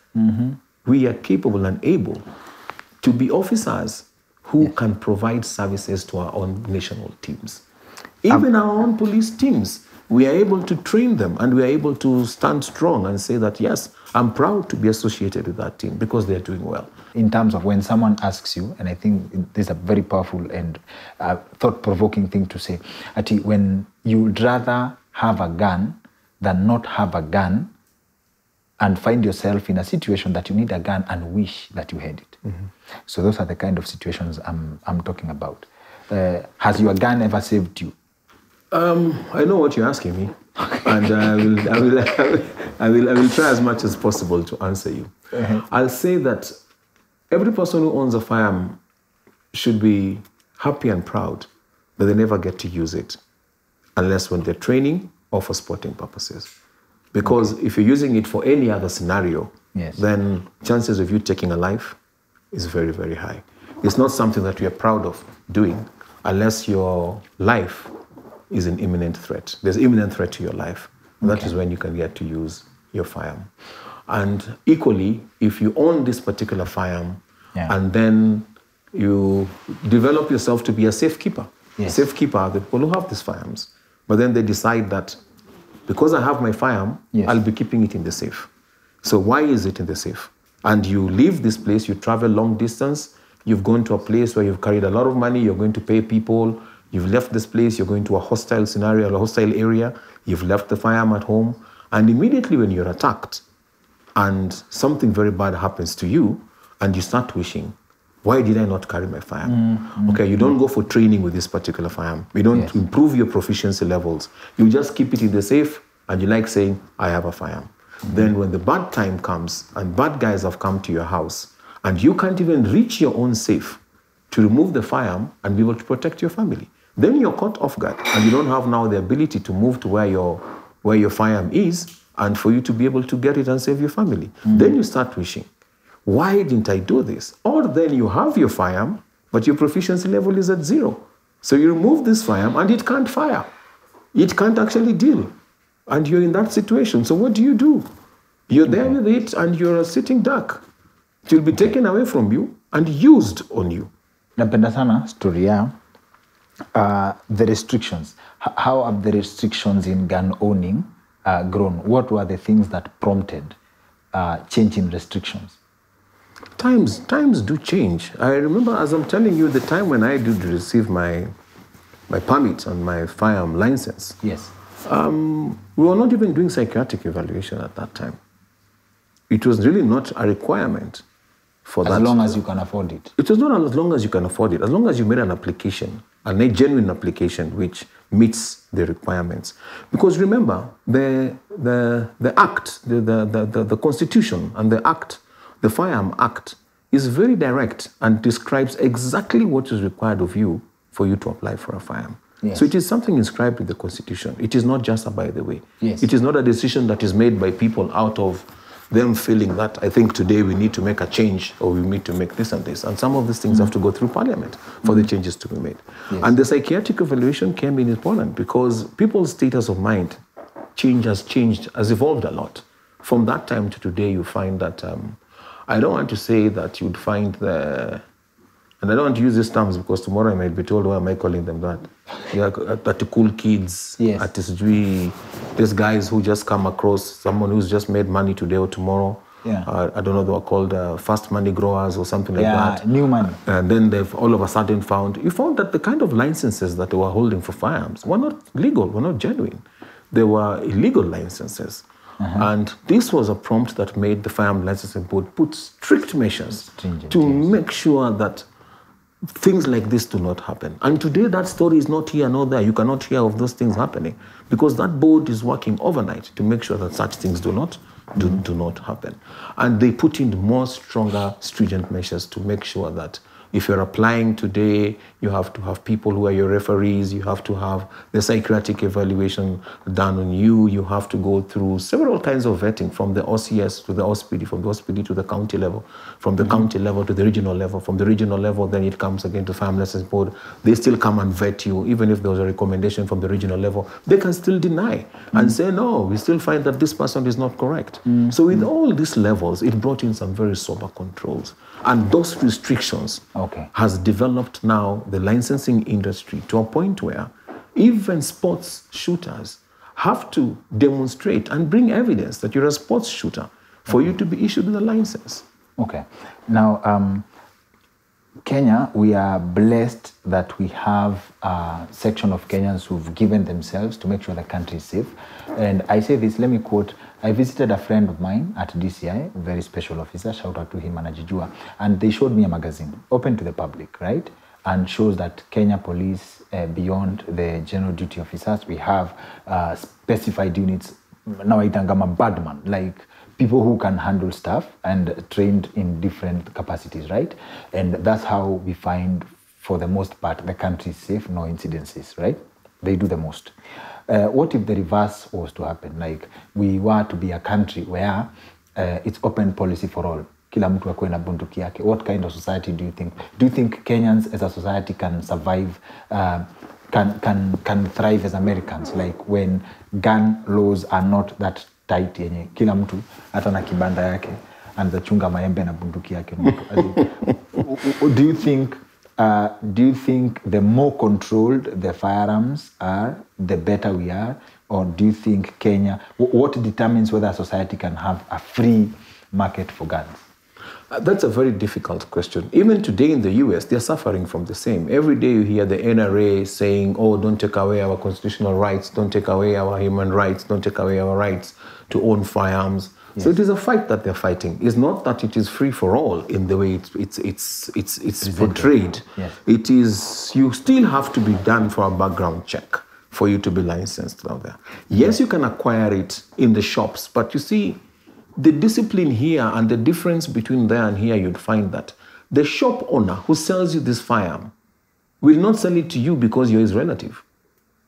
we are capable and able to be officers who can provide services to our own national teams. Even our own police teams, we are able to train them and we are able to stand strong and say that, yes, I'm proud to be associated with that team because they're doing well. In terms of when someone asks you, and I think this is a very powerful and thought-provoking thing to say, when you'd rather have a gun than not have a gun and find yourself in a situation that you need a gun and wish that you had it. So those are the kind of situations I'm talking about. Has your gun ever saved you? I know what you're asking me, and I will try as much as possible to answer you. I'll say that every person who owns a firearm should be happy and proud that they never get to use it, unless when they're training or for sporting purposes. Because if you're using it for any other scenario, then chances of you taking a life is very, very high. It's not something that we are proud of doing unless your life is an imminent threat. There's imminent threat to your life. That is when you can get to use your firearm. And equally, if you own this particular firearm and then you develop yourself to be a safekeeper. Safekeeper are the people who have these firearms. But then they decide that because I have my firearm, I'll be keeping it in the safe. So why is it in the safe? And you leave this place, you travel long distance, you've gone to a place where you've carried a lot of money, you're going to pay people, you've left this place, you're going to a hostile scenario, a hostile area, you've left the firearm at home, and immediately when you're attacked and something very bad happens to you, and you start wishing, why did I not carry my firearm? Okay, you don't go for training with this particular firearm. You don't improve your proficiency levels. You just keep it in the safe, and you like saying, I have a firearm. Then when the bad time comes and bad guys have come to your house and you can't even reach your own safe to remove the firearm and be able to protect your family, then you're caught off guard and you don't have now the ability to move to where your firearm is and for you to be able to get it and save your family. Mm-hmm. Then you start wishing, why didn't I do this? Or then you have your firearm, but your proficiency level is at zero. So you remove this firearm and it can't fire. It can't actually deal. And you're in that situation. So what do? You're there with it and you're sitting duck. It will be taken away from you and used on you. Napenda sana story ya the restrictions. How have the restrictions in gun owning grown? What were the things that prompted change in restrictions? Times do change. I remember, as I'm telling you, the time when I did receive my permit and my firearm license. Yes. We were not even doing psychiatric evaluation at that time. It was really not a requirement for that. As long as you can afford it. It was not as long as you can afford it. As long as you made an application, a genuine application which meets the requirements. Because remember, the Constitution and the Act, the Firearm Act, is very direct and describes exactly what is required of you for you to apply for a firearm. Yes. So it is something inscribed with the Constitution. It is not just a by the way. Yes. It is not a decision that is made by people out of them feeling that, I think today we need to make a change or we need to make this and this. And some of these things have to go through Parliament for the changes to be made. Yes. And the psychiatric evaluation came in Poland because people's status of mind has evolved a lot. From that time to today, you find that, I don't want to say that you'd find the... And I don't want to use these terms because tomorrow I might be told, why am I calling them that? Yeah, at the cool kids, yes. At these guys who just come across someone who's just made money today or tomorrow. Yeah. I don't know, they were called fast money growers or something like that. Yeah, new money. And then they've all of a sudden found that the kind of licenses that they were holding for firearms were not legal, were not genuine. They were illegal licenses. Uh-huh. And this was a prompt that made the Firearm Licensing Board put strict measures to make sure that things like this do not happen. And today that story is not here nor there. You cannot hear of those things happening because that board is working overnight to make sure that such things do not happen. And they put in more stronger, stringent measures to make sure that if you're applying today, you have to have people who are your referees, you have to have the psychiatric evaluation done on you, you have to go through several kinds of vetting from the OCS to the OSPD, from the OSPD to the county level, from the county level to the regional level, from the regional level, then it comes again to Firearm License Board. They still come and vet you, even if there was a recommendation from the regional level, they can still deny and say, no, we still find that this person is not correct. So with all these levels, it brought in some very sober controls. And those restrictions has developed now the licensing industry to a point where even sports shooters have to demonstrate and bring evidence that you're a sports shooter for you to be issued the license. Okay. Now, Kenya, we are blessed that we have a section of Kenyans who've given themselves to make sure the country is safe. And I say this, let me quote, I visited a friend of mine at DCI, a very special officer, shout out to him, Anajijua, and they showed me a magazine, open to the public, right? And shows that Kenya police, beyond the general duty officers, we have specified units, now I'm a bad man, like people who can handle stuff and trained in different capacities, right? And that's how we find, for the most part, the country is safe, no incidences, right? They do the most. What if the reverse was to happen? Like, we were to be a country where it's open policy for all. Kila mtu akuwe na bunduki yake. What kind of society do you think? Do you think Kenyans as a society can survive, can thrive as Americans? Like, when gun laws are not that tight, yenye kila mtu hata na kibanda yake, anachunga maembe na bunduki yake. Do you think the more controlled the firearms are, the better we are? Or do you think Kenya, what determines whether a society can have a free market for guns? That's a very difficult question. Even today in the US, they're suffering from the same. Every day you hear the NRA saying, oh, don't take away our constitutional rights, don't take away our human rights, don't take away our rights to own firearms. Yes. So it is a fight that they're fighting. It's not that it is free for all in the way it's portrayed. Yes. It is, you still have to be done for a background check for you to be licensed out there. Yes, you can acquire it in the shops, but you see, The discipline here and the difference between there and here, you'd find that the shop owner who sells you this firearm will not sell it to you because you're his relative.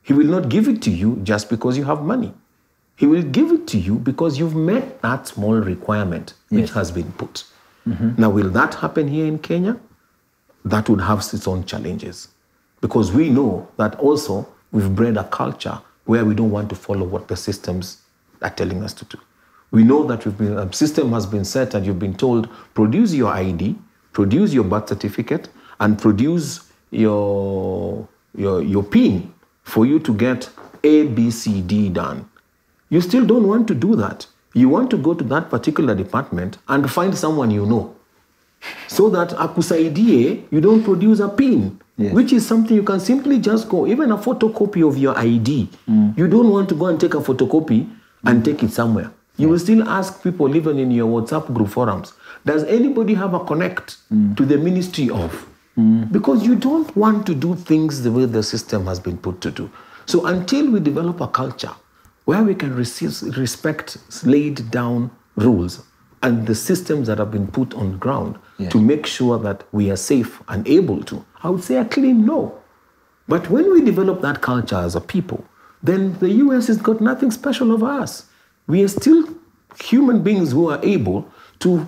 He will not give it to you just because you have money. He will give it to you because you've met that small requirement which has been put. Mm-hmm. Now, will that happen here in Kenya? That would have its own challenges, because we know that also we've bred a culture where we don't want to follow what the systems are telling us to do. We know that a system has been set and you've been told, produce your ID, produce your birth certificate, and produce your PIN for you to get A, B, C, D done. You still don't want to do that. You want to go to that particular department and find someone you know, so that akusaidie, you don't produce a PIN, which is something you can simply just go, even a photocopy of your ID. You don't want to go and take a photocopy and take it somewhere. You will still ask people, even in your WhatsApp group forums, does anybody have a connect to the ministry of? Because you don't want to do things the way the system has been put to do. So until we develop a culture where we can respect laid down rules and the systems that have been put on the ground to make sure that we are safe and able to, I would say a clean no. But when we develop that culture as a people, then the US has got nothing special over us. We are still human beings who are able to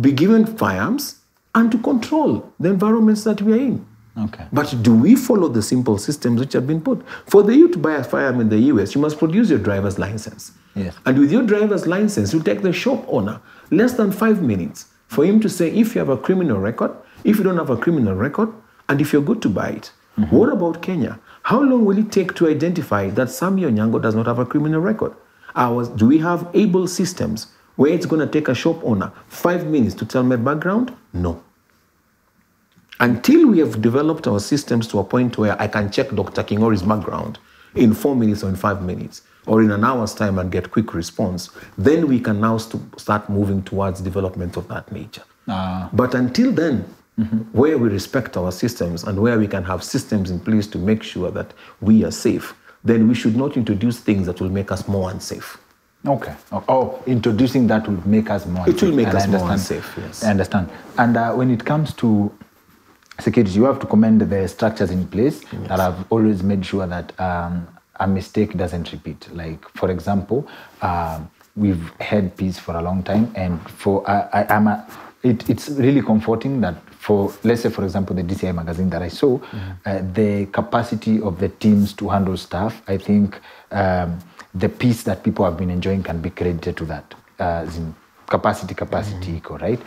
be given firearms and to control the environments that we are in. Okay. But do we follow the simple systems which have been put? For you to buy a firearm in the US, you must produce your driver's license. Yes. And with your driver's license, you take the shop owner less than 5 minutes for him to say if you have a criminal record, if you don't have a criminal record, and if you're good to buy it. Mm-hmm. What about Kenya? How long will it take to identify that Sammy Onyango does not have a criminal record? Do we have able systems where it's going to take a shop owner 5 minutes to tell my background? No. Until we have developed our systems to a point where I can check Dr. Kingori's background in 4 minutes or in 5 minutes or in an hour's time and get quick response, then we can now start moving towards development of that nature. But until then, where we respect our systems and where we can have systems in place to make sure that we are safe, then we should not introduce things that will make us more unsafe. Okay. Oh, introducing that will make us more unsafe. It will make us more unsafe, yes. I understand. And when it comes to security, you have to commend the structures in place that have always made sure that a mistake doesn't repeat. Like, for example, we've had peace for a long time, and for it's really comforting that for, let's say, for example, the DCI magazine that I saw, the capacity of the teams to handle staff, I think the peace that people have been enjoying can be credited to that. Capacity, right?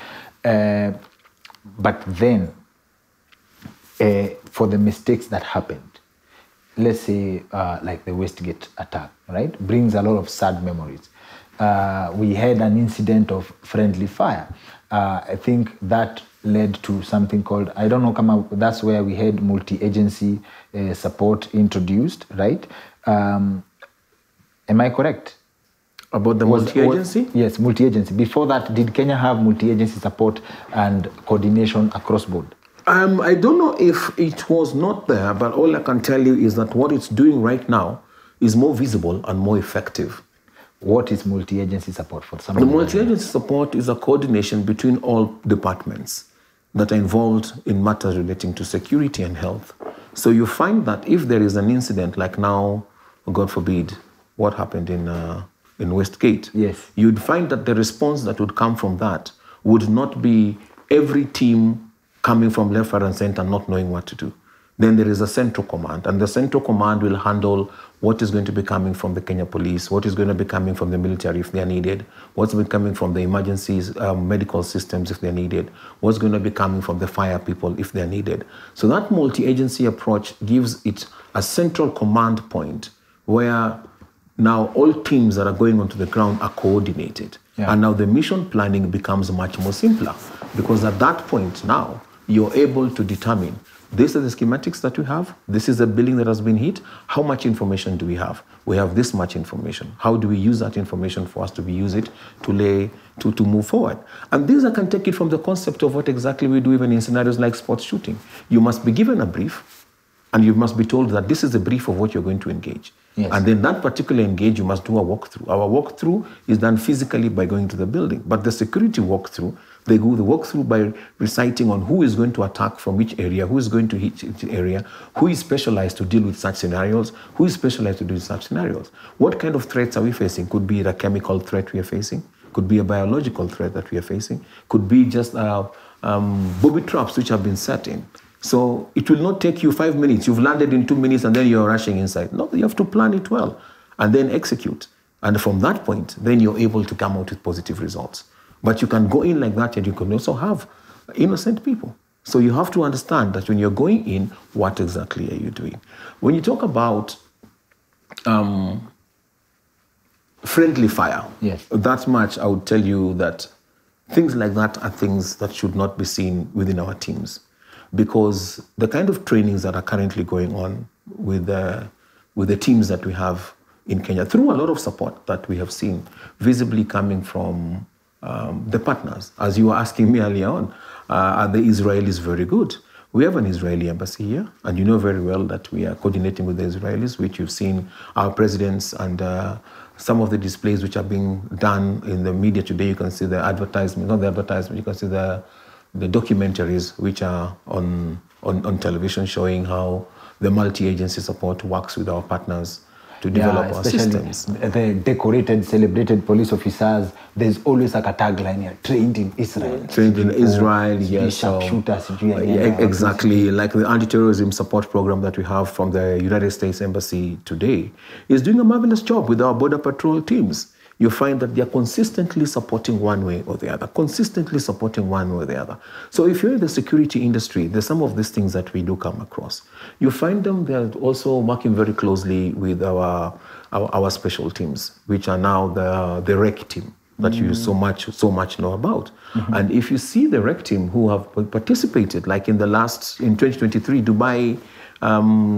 But then, for the mistakes that happened, let's say like the Westgate attack, right, brings a lot of sad memories. We had an incident of friendly fire. I think that led to something called, I don't know, that's where we had multi-agency support introduced, right? Am I correct? About the multi-agency? Yes, multi-agency. Before that, did Kenya have multi-agency support and coordination across board? I don't know if it was not there, but all I can tell you is that what it's doing right now is more visible and more effective. What is multi-agency support for somebody? The multi-agency support is a coordination between all departments that are involved in matters relating to security and health. So you find that if there is an incident like now, God forbid, what happened in Westgate, you'd find that the response that would come from that would not be every team coming from left, right, and center, not knowing what to do. Then there is a central command, and the central command will handle what is going to be coming from the Kenya police, what is going to be coming from the military if they are needed, what's been coming from the emergencies, medical systems if they're needed, what's going to be coming from the fire people if they're needed. So that multi-agency approach gives it a central command point where now all teams that are going onto the ground are coordinated. And now the mission planning becomes much more simpler, because at that point now, you're able to determine, these are the schematics that we have, this is the building that has been hit, how much information do we have? We have this much information. How do we use that information for us to use it to move forward? And these I can take it from the concept of what exactly we do even in scenarios like sports shooting. You must be given a brief, And you must be told that this is a brief of what you're going to engage. Yes. And then that particular engage, you must do a walkthrough. Our walkthrough is done physically by going to the building. But the security walkthrough, they go the walkthrough by reciting on who is going to attack from which area, who is going to hit which area, who is specialized to deal with such scenarios, who is specialized to deal with such scenarios. What kind of threats are we facing? Could be a chemical threat we are facing. Could be a biological threat that we are facing. Could be just booby traps which have been set in. So it will not take you 5 minutes. You've landed in 2 minutes and then you're rushing inside. No, you have to plan it well and then execute. And from that point, then you're able to come out with positive results. But you can go in like that and you can also have innocent people. So you have to understand that when you're going in, what exactly are you doing? When you talk about friendly fire, yes, that much I would tell you that things like that are things that should not be seen within our teams. Because the kind of trainings that are currently going on with the teams that we have in Kenya, through a lot of support that we have seen visibly coming from the partners. As you were asking me earlier on, are the Israelis very good? We have an Israeli embassy here, and you know very well that we are coordinating with the Israelis, which you've seen our presidents and some of the displays which are being done in the media today. You can see the advertisement, not the advertisement, you can see the documentaries which are on television showing how the multi-agency support works with our partners to develop our systems. The decorated, celebrated police officers, there's always like a tagline here, trained in Israel. Trained in Israel, yes. Sharpshooters, exactly, like the anti-terrorism support program that we have from the United States Embassy today is doing a marvelous job with our border patrol teams. You find that they are consistently supporting one way or the other, consistently supporting one way or the other. So if you're in the security industry, there's some of these things that we do come across. You find them, they're also working very closely with our special teams, which are now the REC team that you so much know about. Mm-hmm. And if you see the REC team who have participated, like in 2023 Dubai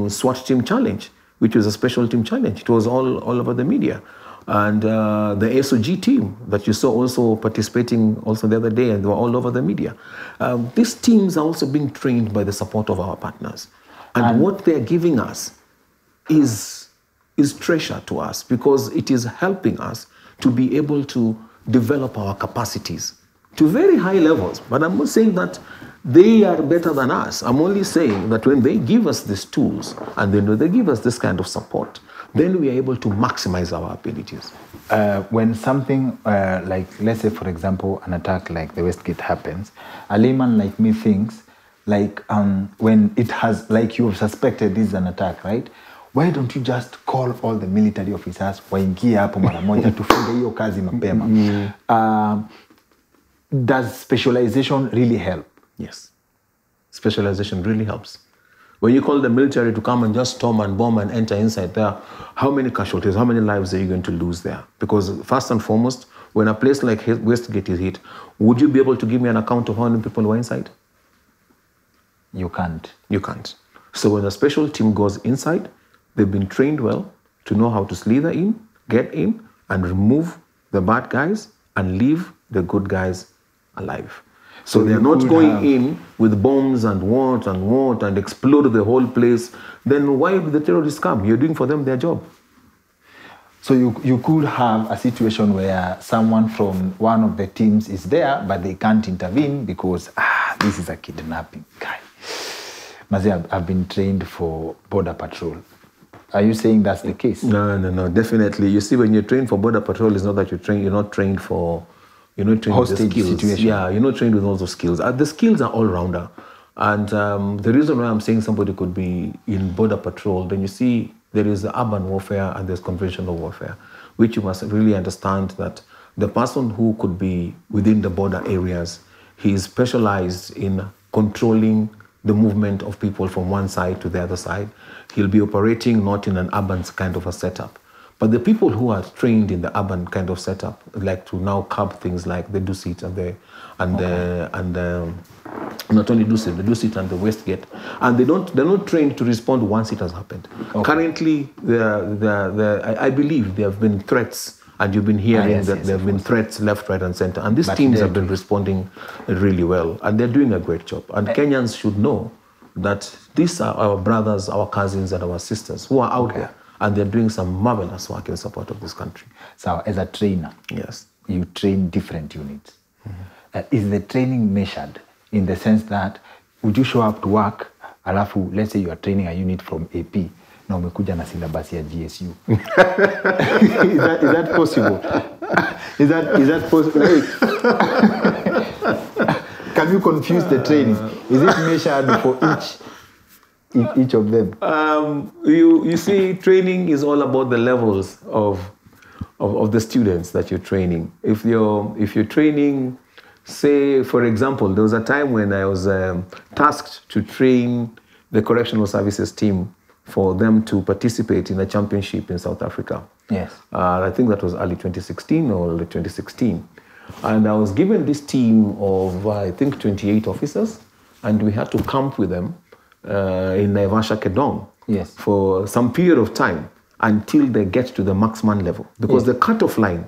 SWAT team challenge, which was a special team challenge, it was all over the media. And the SOG team that you saw also participating also the other day, and they were all over the media. These teams are also being trained by the support of our partners. And what they're giving us is treasure to us, because it is helping us to be able to develop our capacities to very high levels. But I'm not saying that they are better than us. I'm only saying that when they give us these tools and then when they give us this kind of support, then we are able to maximize our abilities. When something like, let's say, for example, an attack like the Westgate happens, a layman like me thinks, like, when it has, like you have suspected this is an attack, right? Why don't you just call all the military officers waingie hapo mara moja tufanye hiyo kazi mapema? Does specialization really help? Yes, specialization really helps. When you call the military to come and just storm and bomb and enter inside there, how many casualties, how many lives are you going to lose there? Because first and foremost, when a place like Westgate is hit, would you be able to give me an account of how many people were inside? You can't. You can't. So when a special team goes inside, they've been trained well to know how to slither in, get in, and remove the bad guys and leave the good guys alive. So they're not going in with bombs and what and explode the whole place. Then why would the terrorists come? You're doing for them their job. So you could have a situation where someone from one of the teams is there, but they can't intervene because, this is a kidnapping guy. Mazi, I've been trained for border patrol. Are you saying that's the case? No, no, no, definitely. You see, when you're trained for border patrol, it's not that you're not trained for... You're not trained with the skills. Situation. Yeah, you're not trained with all those skills. The skills are all-rounder. And the reason why I'm saying somebody could be in border patrol, then you see there is urban warfare and there's conventional warfare, which you must really understand that the person who could be within the border areas, he is specialized in controlling the movement of people from one side to the other side. He'll be operating not in an urban kind of a setup. But the people who are trained in the urban kind of setup like to now curb things like the Dusit and not only Dusit, the Dusit and the Westgate, and they're not trained to respond once it has happened. Okay. Currently, I believe there have been threats, and you've been hearing that there have been threats left, right, and center, and these teams have been responding really well, and they're doing a great job. And Kenyans should know that these are our brothers, our cousins, and our sisters who are out there, and they're doing some marvelous work in support of this country. So as a trainer, you train different units. Is the training measured in the sense that would you show up to work, alafu, let's say you are training a unit from AP, na umekuja na syllabus ya GSU. Is that possible? Is that possible? Can you confuse the training? Is it measured for each of them? You see, training is all about the levels of the students that you're training. If you're training, say, for example, there was a time when I was tasked to train the Correctional Services team for them to participate in a championship in South Africa. Yes. I think that was early 2016 or late 2016. And I was given this team of, I think, 28 officers, and we had to camp with them in Naivasha Kedong for some period of time until they get to the marksman level. Because the cutoff line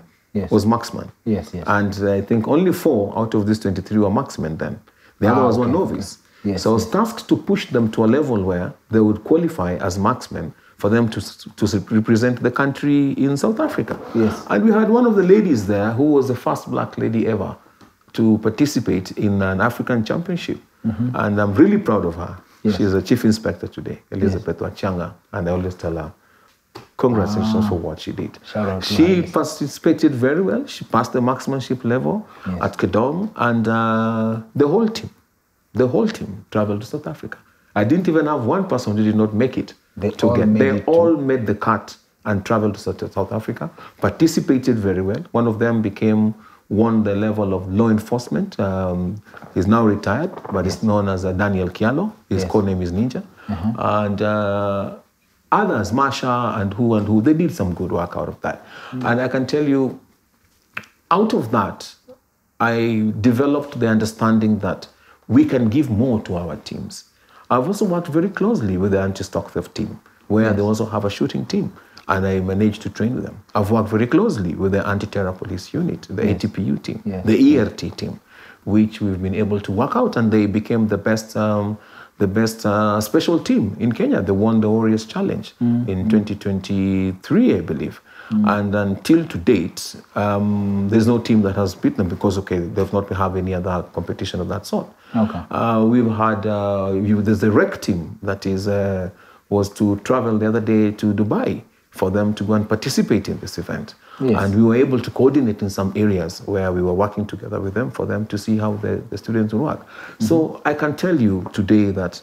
was marksman. Yes. And I think only 4 out of these 23 were marksmen then. The other was one novice. Yes, so I was tasked to push them to a level where they would qualify as marksmen for them to represent the country in South Africa. And we had one of the ladies there who was the first black lady ever to participate in an African championship. And I'm really proud of her. She's a chief inspector today, Elizabeth Wachanga, and I always tell her, congratulations for what she did. She participated very well. She passed the marksmanship level at Kedong, and the whole team. The whole team traveled to South Africa. I didn't even have one person who did not make it. They all made the cut and traveled to South Africa, participated very well. One of them won the level of law enforcement. He's now retired, but he's known as Daniel Kialo. His codename is Ninja. And others, Marsha and who, they did some good work out of that. And I can tell you, out of that, I developed the understanding that we can give more to our teams. I've also worked very closely with the anti-stock theft team, where they also have a shooting team, and I managed to train with them. I've worked very closely with the Anti-Terror Police Unit, the ATPU team, the ERT team, which we've been able to work out, and they became the best special team in Kenya. They won the Warriors Challenge in 2023, I believe. And until to date, there's no team that has beaten them because, they've not had any other competition of that sort. We've had, there's the rec team that was to travel the other day to Dubai for them to go and participate in this event. And we were able to coordinate in some areas where we were working together with them for them to see how the students would work. So I can tell you today that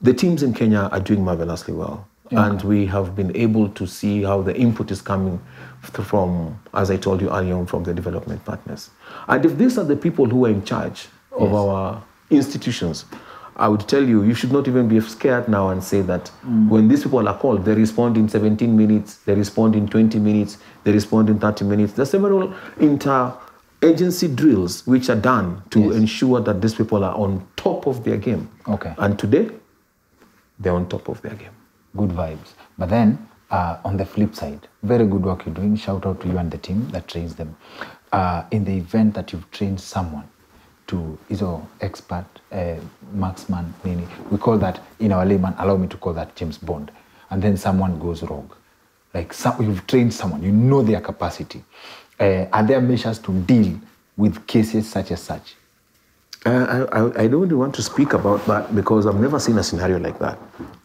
the teams in Kenya are doing marvelously well. And we have been able to see how the input is coming from, as I told you earlier on, from the development partners. And if these are the people who are in charge of our institutions, I would tell you, you should not even be scared now and say that when these people are called, they respond in 17 minutes, they respond in 20 minutes, they respond in 30 minutes. There are several inter-agency drills which are done to ensure that these people are on top of their game. And today, they're on top of their game. Good vibes. But then, on the flip side, very good work you're doing. Shout out to you and the team that trains them. In the event that you've trained someone to is an expert, marksman, we call that, in our layman, allow me to call that James Bond. And then someone goes wrong. Like you've trained someone, you know their capacity. Are there measures to deal with cases such as such? I don't want to speak about that because I've never seen a scenario like that.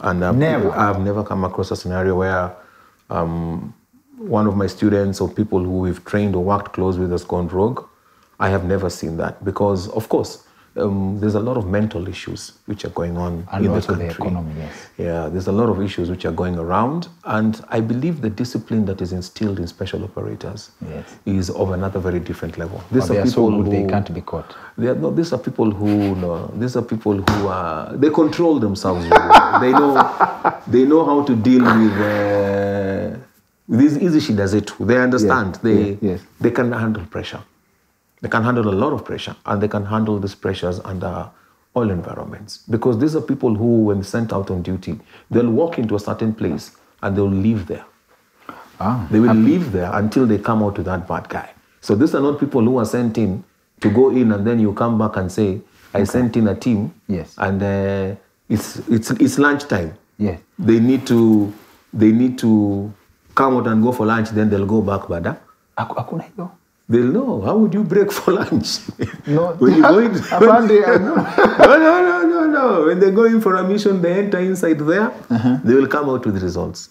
And I've never come across a scenario where one of my students or people who we've trained or worked close with has gone rogue. I have never seen that because, of course, there's a lot of mental issues which are going on in the country. And also the economy, Yeah, there's a lot of issues which are going around. And I believe the discipline that is instilled in special operators is of another very different level. These are people who they can't be caught. These are people who they control themselves. They know how to deal with this easy. She does it. They understand. They can handle pressure. They can handle a lot of pressure, and they can handle these pressures under all environments. Because these are people who, when sent out on duty, they'll walk into a certain place and they'll live there. They will live there until they come out to that bad guy. So these are not people who are sent in to go in and then you come back and say, I sent in a team and It's lunchtime. Yeah. They need to come out and go for lunch, then they'll go back, brother. Hakuna hiyo. They'll know. How would you break for lunch? No. When you go in, no. When they go in for a mission, they enter inside there, they will come out with results.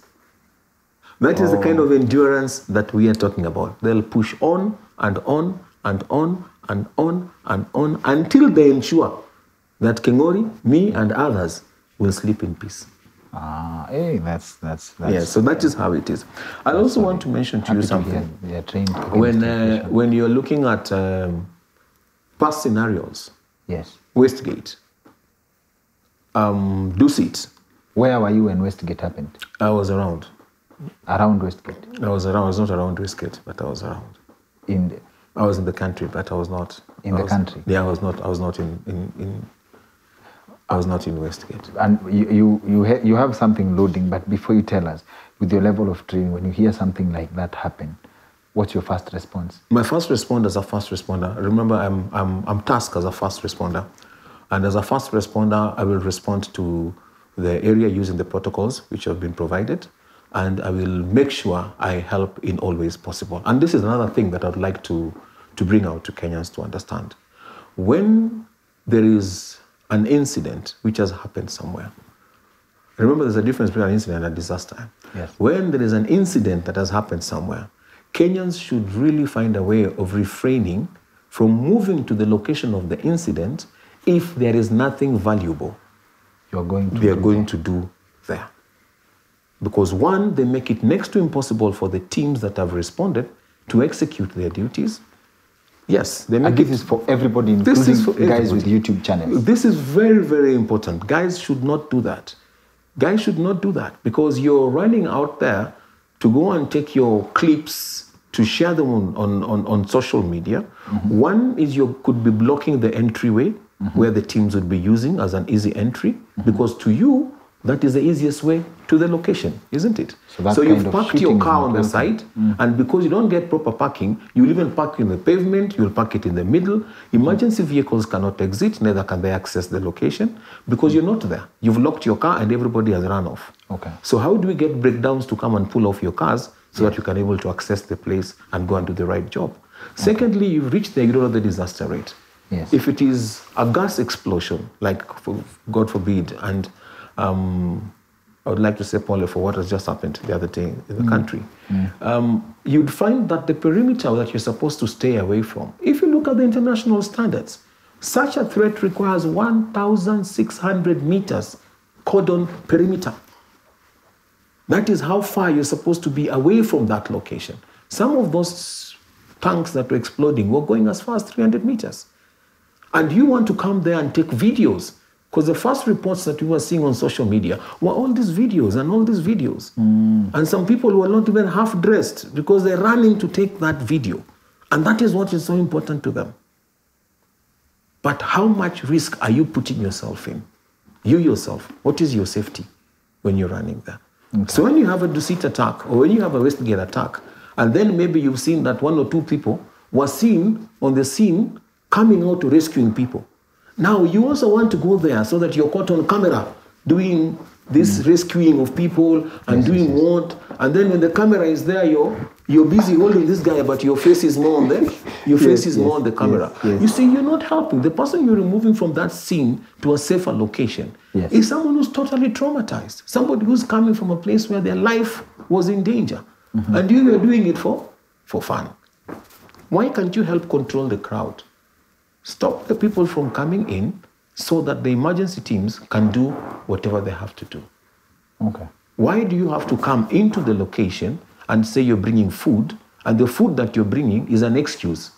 That is the kind of endurance that we are talking about. They'll push on and on and on and on and on until they ensure that Kengori, me, and others will sleep in peace. Ah, hey, that's yeah. So that is how it is. I also want to mention to you something. They are trained when you are looking at past scenarios. Yes. Westgate. Dusit. Where were you when Westgate happened? I was around. Around Westgate. I was not around Westgate, but I was around. I was in the country, but I was not. In the country? Yeah, I was not in Westgate. And you have something loading, but before you tell us, with your level of training, when you hear something like that happen, what's your first response? My first response as a first responder, remember I'm tasked as a first responder. And as a first responder, I will respond to the area using the protocols which have been provided. And I will make sure I help in all ways possible. And this is another thing that I'd like to bring out to Kenyans to understand. When there is an incident which has happened somewhere, remember there's a difference between an incident and a disaster. Yes. When there is an incident that has happened somewhere, Kenyans should really find a way of refraining from moving to the location of the incident if there is nothing valuable they are going to do there. Because one, they make it next to impossible for the teams that have responded to execute their duties. Yes, they make it. This is for everybody, including guys with YouTube channels. This is very, very important. Guys should not do that. Guys should not do that because you're running out there to go and take your clips to share them on social media. Mm-hmm. One is you could be blocking the entryway where the teams would be using as an easy entry because to you, that is the easiest way to the location, isn't it? So you've parked your car on the side, and because you don't get proper parking, you'll even park in the pavement, you'll park it in the middle. Emergency vehicles cannot exit, neither can they access the location, because you're not there. You've locked your car and everybody has run off. Okay. So how do we get breakdowns to come and pull off your cars so that you can able to access the place and go and do the right job? Okay. Secondly, you've reached the ignore of the disaster rate. Yes. If it is a gas explosion, like, God forbid, and I would like to say, Paul, for what has just happened the other day in the country, you'd find that the perimeter that you're supposed to stay away from, if you look at the international standards, such a threat requires 1,600 meters cordon perimeter. That is how far you're supposed to be away from that location. Some of those tanks that were exploding were going as far as 300 meters. And you want to come there and take videos. Because the first reports that we were seeing on social media were all these videos and all these videos. And some people were not even half-dressed because they're running to take that video. And that is what is so important to them. But how much risk are you putting yourself in? You yourself, what is your safety when you're running there? Okay. So when you have a Dusit attack or when you have a Westgate attack, and then maybe you've seen that one or two people were seen on the scene coming out to rescuing people. Now, you also want to go there so that you're caught on camera doing this rescuing of people and doing what. And then when the camera is there, you're busy holding this guy, but your face is more on the, your face is more on the camera. Yes, yes. You see, you're not helping. The person you're removing from that scene to a safer location is someone who's totally traumatized, somebody who's coming from a place where their life was in danger. And you were doing it for fun. Why can't you help control the crowd? Stop the people from coming in so that the emergency teams can do whatever they have to do. Okay. Why do you have to come into the location and say you're bringing food, and the food that you're bringing is an excuse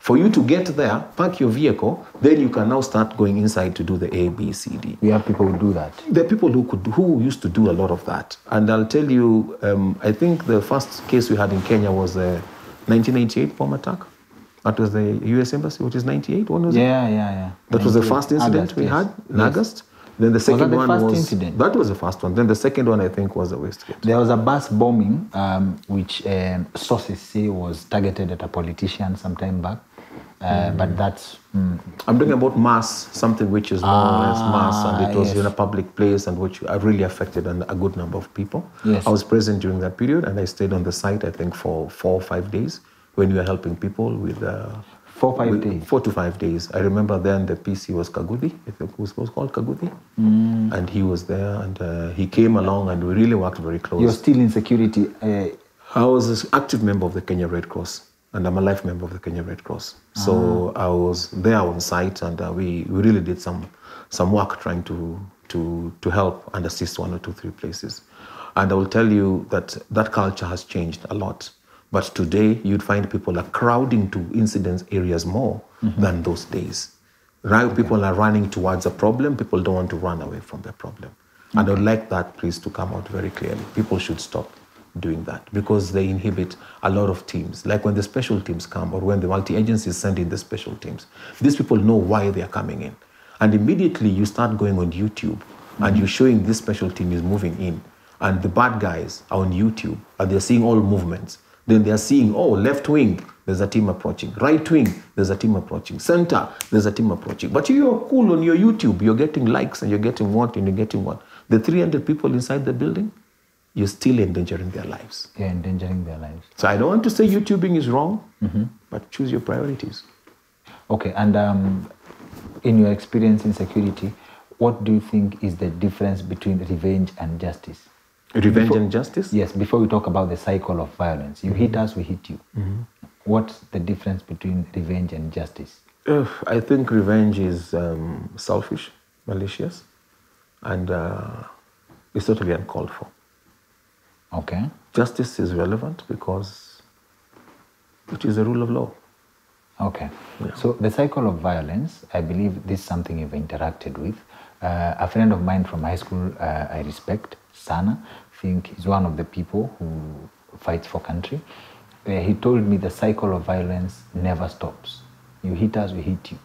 for you to get there, park your vehicle, then you can now start going inside to do the A, B, C, D. We have people who do that. There are people who used to do a lot of that. And I'll tell you, I think the first case we had in Kenya was the 1988 bomb attack. That was the U.S. Embassy, which is 98. When was it? Yeah. That was the first incident we had in August. Then the second one was the first incident. That was the first one. Then the second one, I think, was the Westgate. There was a bus bombing, which sources say was targeted at a politician some time back. But that's... I'm talking about mass, something which is more or less mass, and it was in a public place and which really affected a good number of people. Yes. I was present during that period and I stayed on the site, I think, for 4 or 5 days when we were helping people with... 4 or 5 days? 4 to 5 days. I remember then the PC was Kagudi, I think it was called Kagudi. And he was there and he came along and we really worked very close. You're still in security? I was an active member of the Kenya Red Cross. And I'm a life member of the Kenya Red Cross. So I was there on site and we really did some work trying to help and assist 1 or 2, 3 places. And I will tell you that that culture has changed a lot. But today you'd find people are crowding to incident areas more than those days. Right? Okay. People are running towards a problem. People don't want to run away from their problem. Okay. And I'd like that please to come out very clearly. People should stop doing that because they inhibit a lot of teams. Like when the special teams come or when the multi-agencies send in the special teams, these people know why they are coming in. And immediately you start going on YouTube and you're showing this special team is moving in and the bad guys are on YouTube and they're seeing all movements. Then they're seeing, oh, left wing, there's a team approaching. Right wing, there's a team approaching. Center, there's a team approaching. But you're cool on your YouTube. You're getting likes and you're getting what and you're getting what. The 300 people inside the building, you're still endangering their lives. You're endangering their lives. So I don't want to say YouTubing is wrong, but choose your priorities. Okay, and in your experience in security, what do you think is the difference between revenge and justice? Revenge and justice? Yes, before we talk about the cycle of violence. You hit us, we hit you. What's the difference between revenge and justice? I think revenge is selfish, malicious, and it's totally uncalled for. Okay. Justice is relevant because it is a rule of law. Okay. Yeah. So the cycle of violence, I believe this is something you've interacted with. A friend of mine from high school, I respect, Sana, I think he's one of the people who fights for country. He told me the cycle of violence never stops. You hit us, we hit you.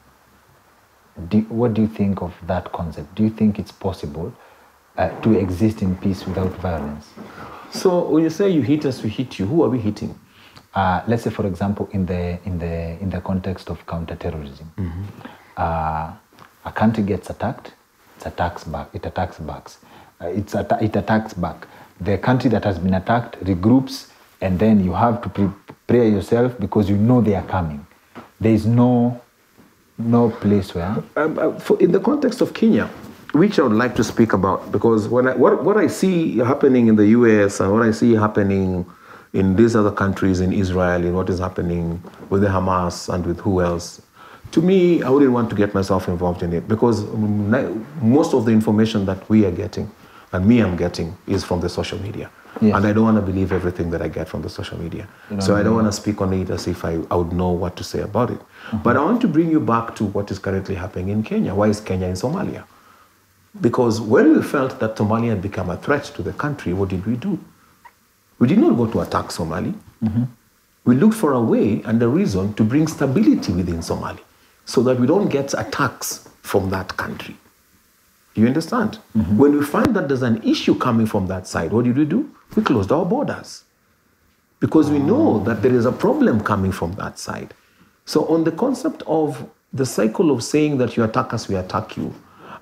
What do you think of that concept? Do you think it's possible to exist in peace without violence? So when you say you hit us, we hit you, who are we hitting? Let's say, for example, in the context of counterterrorism, a country gets attacked, it attacks back. The country that has been attacked regroups, and then you have to prepare yourself because you know they are coming. There is no place where. In the context of Kenya, which I would like to speak about, because when what I see happening in the US and what I see happening in these other countries, in Israel, and what is happening with the Hamas and with who else, to me, I wouldn't want to get myself involved in it because most of the information that we are getting and me I'm getting is from the social media. Yes. And I don't want to believe everything that I get from the social media. So I don't want to speak on it as if I would know what to say about it. But I want to bring you back to what is currently happening in Kenya. Why is Kenya in Somalia? Because when we felt that Somalia had become a threat to the country, what did we do? We did not go to attack Somali. We looked for a way and a reason to bring stability within Somali so that we don't get attacks from that country. You understand? When we find that there's an issue coming from that side, what did we do? We closed our borders because we know that there is a problem coming from that side. So on the concept of the cycle of saying that you attack us, we attack you,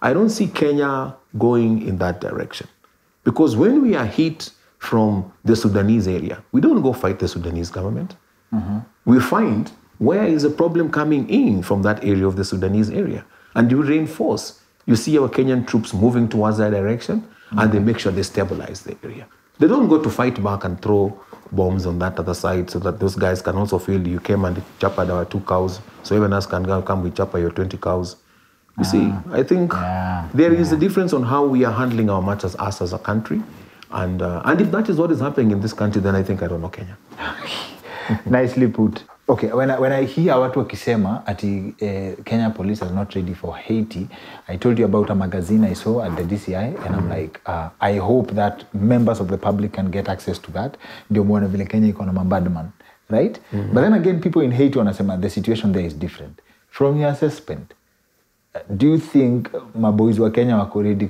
I don't see Kenya going in that direction. Because when we are hit from the Sudanese area, we don't go fight the Sudanese government. We find where is a problem coming in from that area of the Sudanese area. And you reinforce. You see our Kenyan troops moving towards that direction and they make sure they stabilize the area. They don't go to fight back and throw bombs on that other side so that those guys can also feel you came and choppered our 2 cows. So even us can come, we chopper your 20 cows. You see, I think there is a difference on how we are handling our matters as a country. And if that is what is happening in this country, then I think I don't know Kenya. Nicely put. Okay, when I hear watu wakisema ati Kenya police is not ready for Haiti, I told you about a magazine I saw at the DCI, and I'm like, I hope that members of the public can get access to that. Ndio muone vile Kenya iko na mabadman, right? But then again, people in Haiti wanasema the situation there is different. From your assessment, do you think maboys wa Kenya wako ready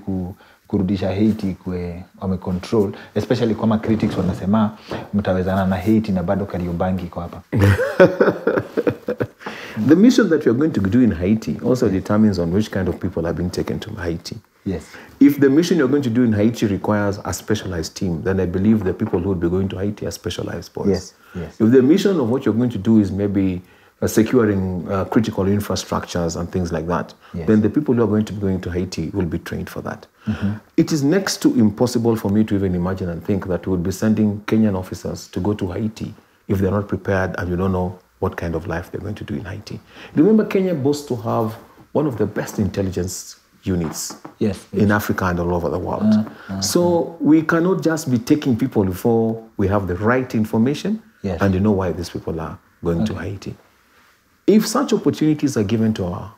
kurudisha Haiti kwe wame control, especially kama critics wanasema mtawezana na Haiti na bado Kariobangi iko hapa? The mission that you're going to do in Haiti also determines on which kind of people are being taken to Haiti. Yes. If the mission you're going to do in Haiti requires a specialized team, then I believe the people who would be going to Haiti are specialized boys. Yes. Yes. If the mission of what you're going to do is maybe securing critical infrastructures and things like that, yes, then the people who are going to be going to Haiti will be trained for that. Mm-hmm. It is next to impossible for me to even imagine and think that we would be sending Kenyan officers to go to Haiti if they're not prepared and you don't know what kind of life they're going to do in Haiti. Remember, Kenya boasts to have one of the best intelligence units in Africa and all over the world. So we cannot just be taking people before we have the right information and you know why these people are going to Haiti. If such opportunities are given to our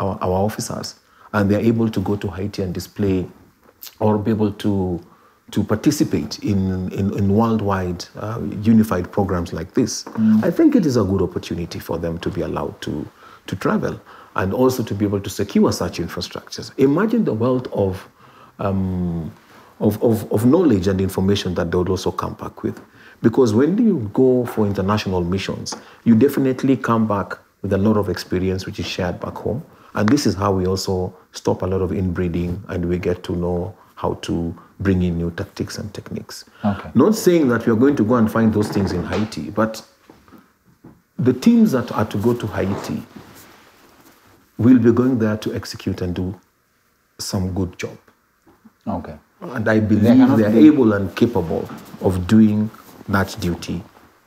officers and they're able to go to Haiti and display or be able to participate in worldwide unified programs like this, I think it is a good opportunity for them to be allowed to travel and also to be able to secure such infrastructures. Imagine the wealth of knowledge and information that they would also come back with. Because when you go for international missions, you definitely come back with a lot of experience which is shared back home. And this is how we also stop a lot of inbreeding and we get to know how to bring in new tactics and techniques. Okay. Not saying that we're going to go and find those things in Haiti, but the teams that are to go to Haiti will be going there to execute and do some good job. Okay. And I believe they are able and capable of doing that duty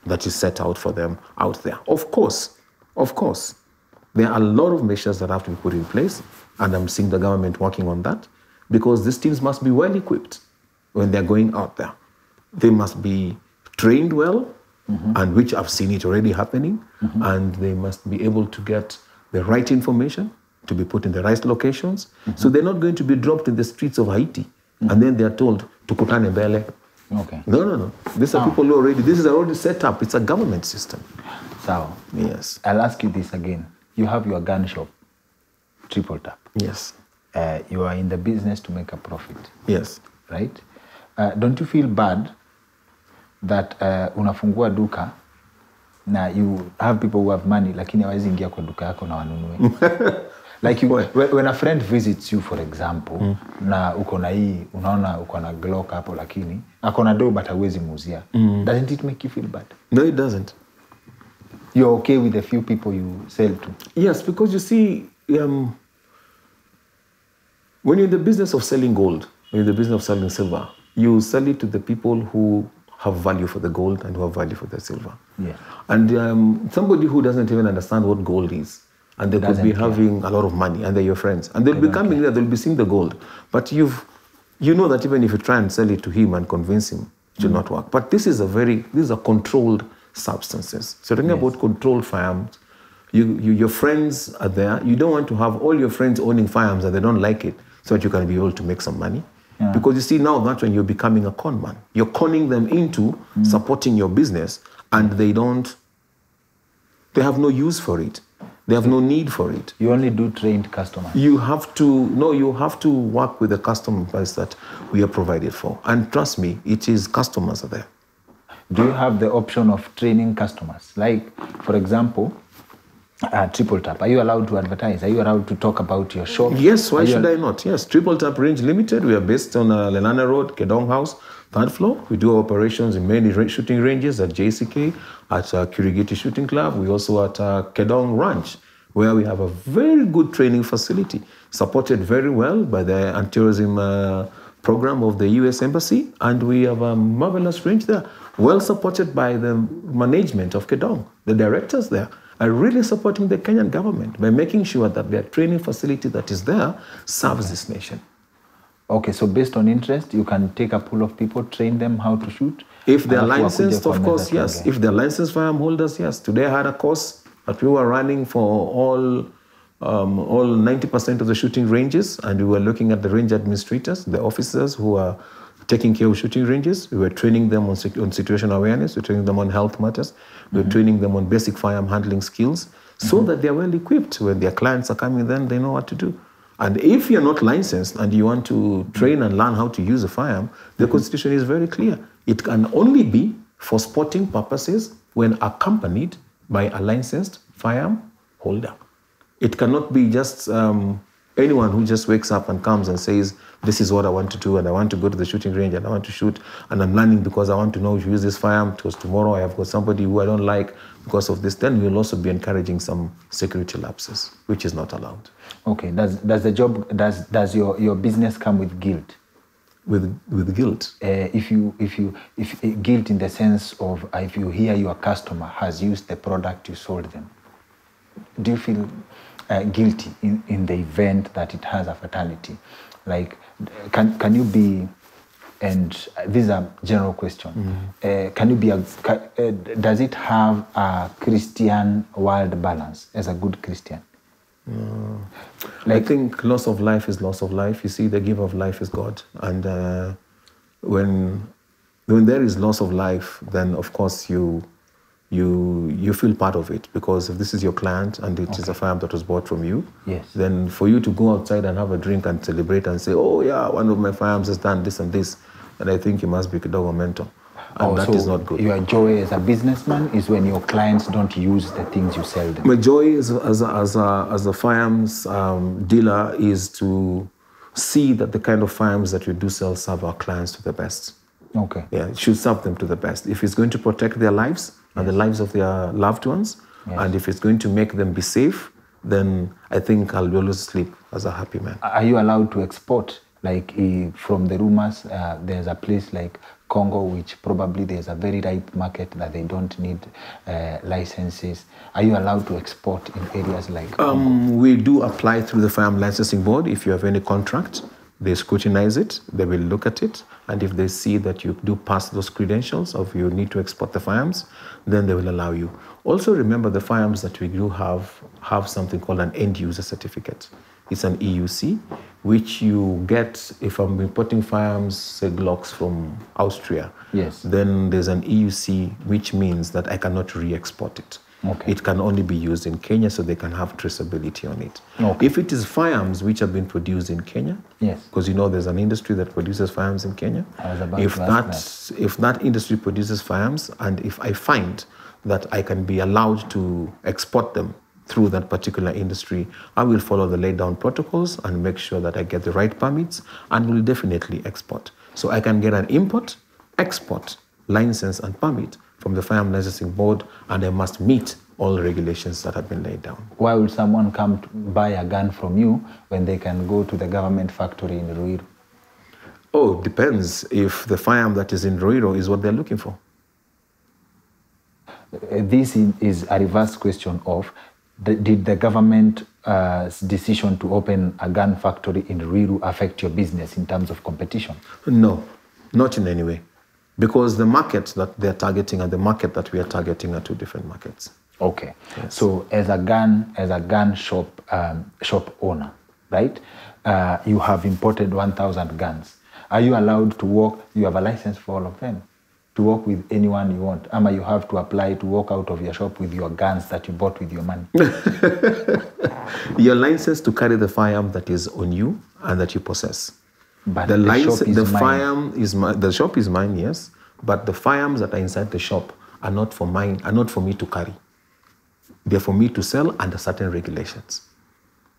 that is set out for them out there. Of course, there are a lot of measures that have to be put in place, and I'm seeing the government working on that, because these teams must be well equipped when they're going out there. They must be trained well, and which I've seen it already happening, and they must be able to get the right information to be put in the right locations. So they're not going to be dropped in the streets of Haiti, and then they're told to kutane bele. Okay. No, no, no. These are people who already, this is already set up. It's a government system. So, yes. I'll ask you this again. You have your gun shop, Triple Tap. Yes. You are in the business to make a profit. Yes. Right? Don't you feel bad that unafungua duka na you have people who have money lakini hawezi ingia kwa duka yako na wanunue? Like you, when a friend visits you, for example, na uko na hii, unaona uko na Glock hapo lakini ako na do but hawezi muzia. Doesn't it make you feel bad? No, it doesn't. You're okay with the few people you sell to? Yes, because you see, when you're in the business of selling gold, when you're in the business of selling silver, you sell it to the people who have value for the gold and who have value for the silver. Yeah. And somebody who doesn't even understand what gold is, and they could be having a lot of money, and they're your friends, and they'll be coming there, they'll be seeing the gold. But you know that even if you try and sell it to him and convince him, it will not work. But this is these are controlled substances. So talking about controlled firearms, your friends are there. You don't want to have all your friends owning firearms and they don't like it, so that you can be able to make some money. Yeah. Because you see now that's when you're becoming a con man. You're conning them into supporting your business, and they have no use for it. They have no need for it. You only do trained customers. You have to work with the customer base that we are provided for. And trust me, it is customers are there. Do you have the option of training customers? Like, for example, Triple Tap, are you allowed to advertise? Are you allowed to talk about your shop? Yes, why should I not? Yes, Triple Tap Range Limited. We are based on Lenana Road, Kedong House, 3rd floor. We do operations in many shooting ranges at JCK, at Kirigiti Shooting Club. We also at Kedong Ranch, where we have a very good training facility, supported very well by the anti-terrorism program of the U.S. Embassy. And we have a marvelous range there, well supported by the management of Kedong, the directors there. Are really supporting the Kenyan government by making sure that their training facility that is there serves this nation. Okay, so based on interest, you can take a pool of people, train them how to shoot? If they're licensed, of course, yes. If they're licensed firearm holders, yes. Today I had a course that we were running for all 90% of the shooting ranges, and we were looking at the range administrators, the officers who are taking care of shooting ranges. We were training them on situation awareness. We were training them on health matters. We were training them on basic firearm handling skills so that they are well equipped. When their clients are coming, then they know what to do. And if you're not licensed and you want to train and learn how to use a firearm, the Constitution is very clear. It can only be for sporting purposes when accompanied by a licensed firearm holder. It cannot be just anyone who just wakes up and comes and says, this is what I want to do, and I want to go to the shooting range, and I want to shoot, and I'm learning because I want to know if you use this firearm, because tomorrow I have got somebody who I don't like because of this. Then you'll also be encouraging some security lapses, which is not allowed. Okay, does your business come with guilt? With guilt? If guilt in the sense of, if you hear your customer has used the product you sold them, do you feel guilty in the event that it has a fatality? Like, can you be, and this is a general question, can you be, does it have a Christian world balance as a good Christian? Like, I think loss of life is loss of life. You see, the giver of life is God. And when there is loss of life, then of course you feel part of it, because if this is your client and it is a firearm that was bought from you, yes, then for you to go outside and have a drink and celebrate and say, oh yeah, one of my firearms has done this and this, and I think you must be Kedong mentor. And that is not good. Your joy as a businessman is when your clients don't use the things you sell them. My joy as a firearms dealer is to see that the kind of firearms that we do sell serve our clients to the best. Okay. Yeah, it should serve them to the best. If it's going to protect their lives and yes, the lives of their loved ones, yes, and if it's going to make them be safe, then I think I'll always sleep as a happy man. Are you allowed to export? Like, from the rumors, there's a place like Congo, which probably there's a very ripe market that they don't need licenses. Are you allowed to export in areas like Congo? We do apply through the Firearm Licensing Board. If you have any contract, they scrutinize it, they will look at it, and if they see that you do pass those credentials of you need to export the firearms, then they will allow you. Also remember, the firearms that we do have something called an end user certificate. It's an EUC, which you get if I'm importing firearms, say Glocks from Austria. Yes. Then there's an EUC, which means that I cannot re-export it. Okay. It can only be used in Kenya, so they can have traceability on it. Okay. If it is firearms which have been produced in Kenya, yes, because you know there's an industry that produces firearms in Kenya. If that industry produces firearms, and if I find that I can be allowed to export them through that particular industry, I will follow the laid down protocols and make sure that I get the right permits, and will definitely export. So I can get an import, export, license and permit from the Firearm Licensing Board, and I must meet all the regulations that have been laid down. Why would someone come to buy a gun from you when they can go to the government factory in Ruiru? Oh, it depends if the firearm that is in Ruiru is what they're looking for. This is a reverse question of, did the government's decision to open a gun factory in Ruiru affect your business in terms of competition? No, not in any way. Because the market that they're targeting and the market that we are targeting are two different markets. Okay. Yes. So as a gun shop owner, right, you have imported 1,000 guns. Are you allowed to work? You have a license for all of them, to work with anyone you want? Ama, you have to apply to walk out of your shop with your guns that you bought with your money. Your license to carry the firearm that is on you and that you possess. But the shop is mine, yes, but the firearms that are inside the shop are not for mine, are not for me to carry. They're for me to sell under certain regulations.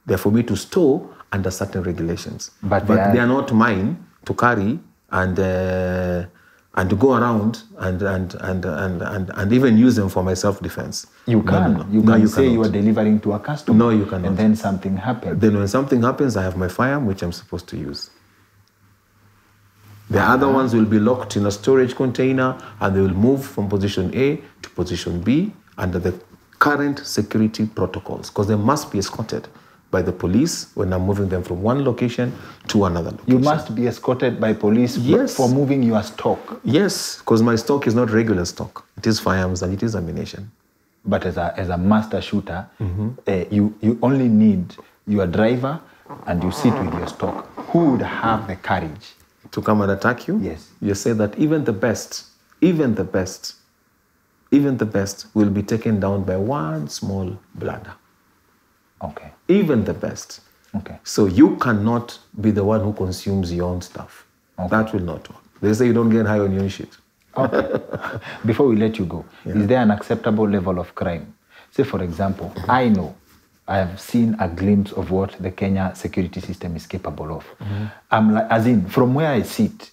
They're for me to store under certain regulations. But they are not mine to carry and to go around and even use them for my self-defense. You can. No, no, no. You say you are delivering to a customer. No, you cannot. And then something happens. Then when something happens, I have my firearm, which I'm supposed to use. The other ones will be locked in a storage container, and they will move from position A to position B under the current security protocols, because they must be escorted by the police when I'm moving them from one location to another location. You must be escorted by police, yes, for moving your stock. Yes, because my stock is not regular stock. It is firearms and it is ammunition. But as a master shooter, you only need your driver and you sit with your stock. Who would have the courage to come and attack you? Yes. You say that even the best will be taken down by one small bladder. Okay. Even the best. Okay. So you cannot be the one who consumes your own stuff. Okay. That will not work. They say you don't get high on your own shit. Okay. Before we let you go, yeah, is there an acceptable level of crime? Say, for example, I know I have seen a glimpse of what the Kenya security system is capable of. Mm-hmm. I'm like, as in, from where I sit,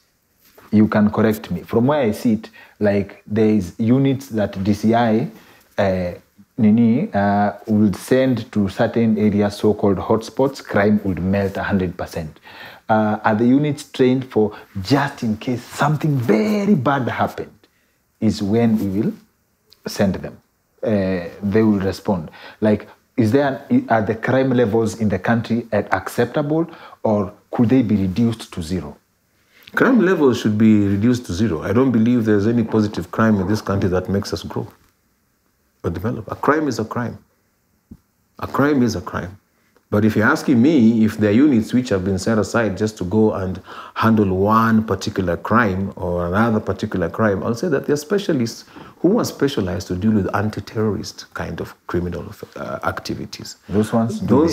you can correct me. From where I sit, like there's units that DCI will send to certain areas, so-called hotspots, crime would melt 100%. Are the units trained for just in case something very bad happened is when we will send them. They will respond. Like, are the crime levels in the country acceptable, or could they be reduced to zero? Crime levels should be reduced to zero. I don't believe there's any positive crime in this country that makes us grow or develop. A crime is a crime. A crime is a crime. But if you're asking me if there are units which have been set aside just to go and handle one particular crime or another particular crime, I'll say that there are specialists who are specialized to deal with anti-terrorist kind of criminal activities. Those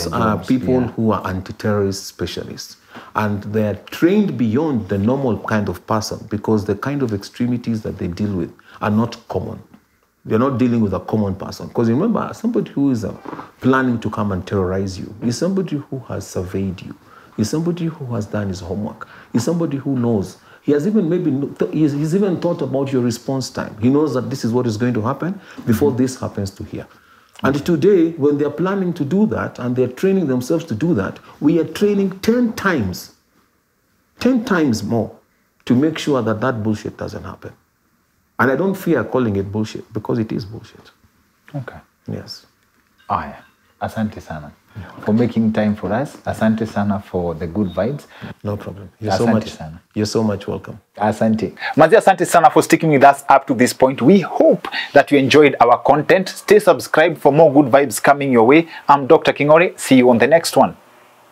are people who are anti-terrorist specialists. And they're trained beyond the normal kind of person because the kind of extremities that they deal with are not common. You're not dealing with a common person. Because remember, somebody who is planning to come and terrorize you is somebody who has surveyed you, is somebody who has done his homework, is somebody who knows. He has even he's even thought about your response time. He knows that this is what is going to happen before this happens to here. And today, when they're planning to do that and they're training themselves to do that, we are training 10 times more to make sure that that bullshit doesn't happen. And I don't fear calling it bullshit, because it is bullshit. Okay. Yes. Aya. Asante sana for making time for us. Asante sana for the good vibes. No problem. You're so much welcome. Asante. Manzi, asante sana for sticking with us up to this point. We hope that you enjoyed our content. Stay subscribed for more good vibes coming your way. I'm Dr. Kingore. See you on the next one.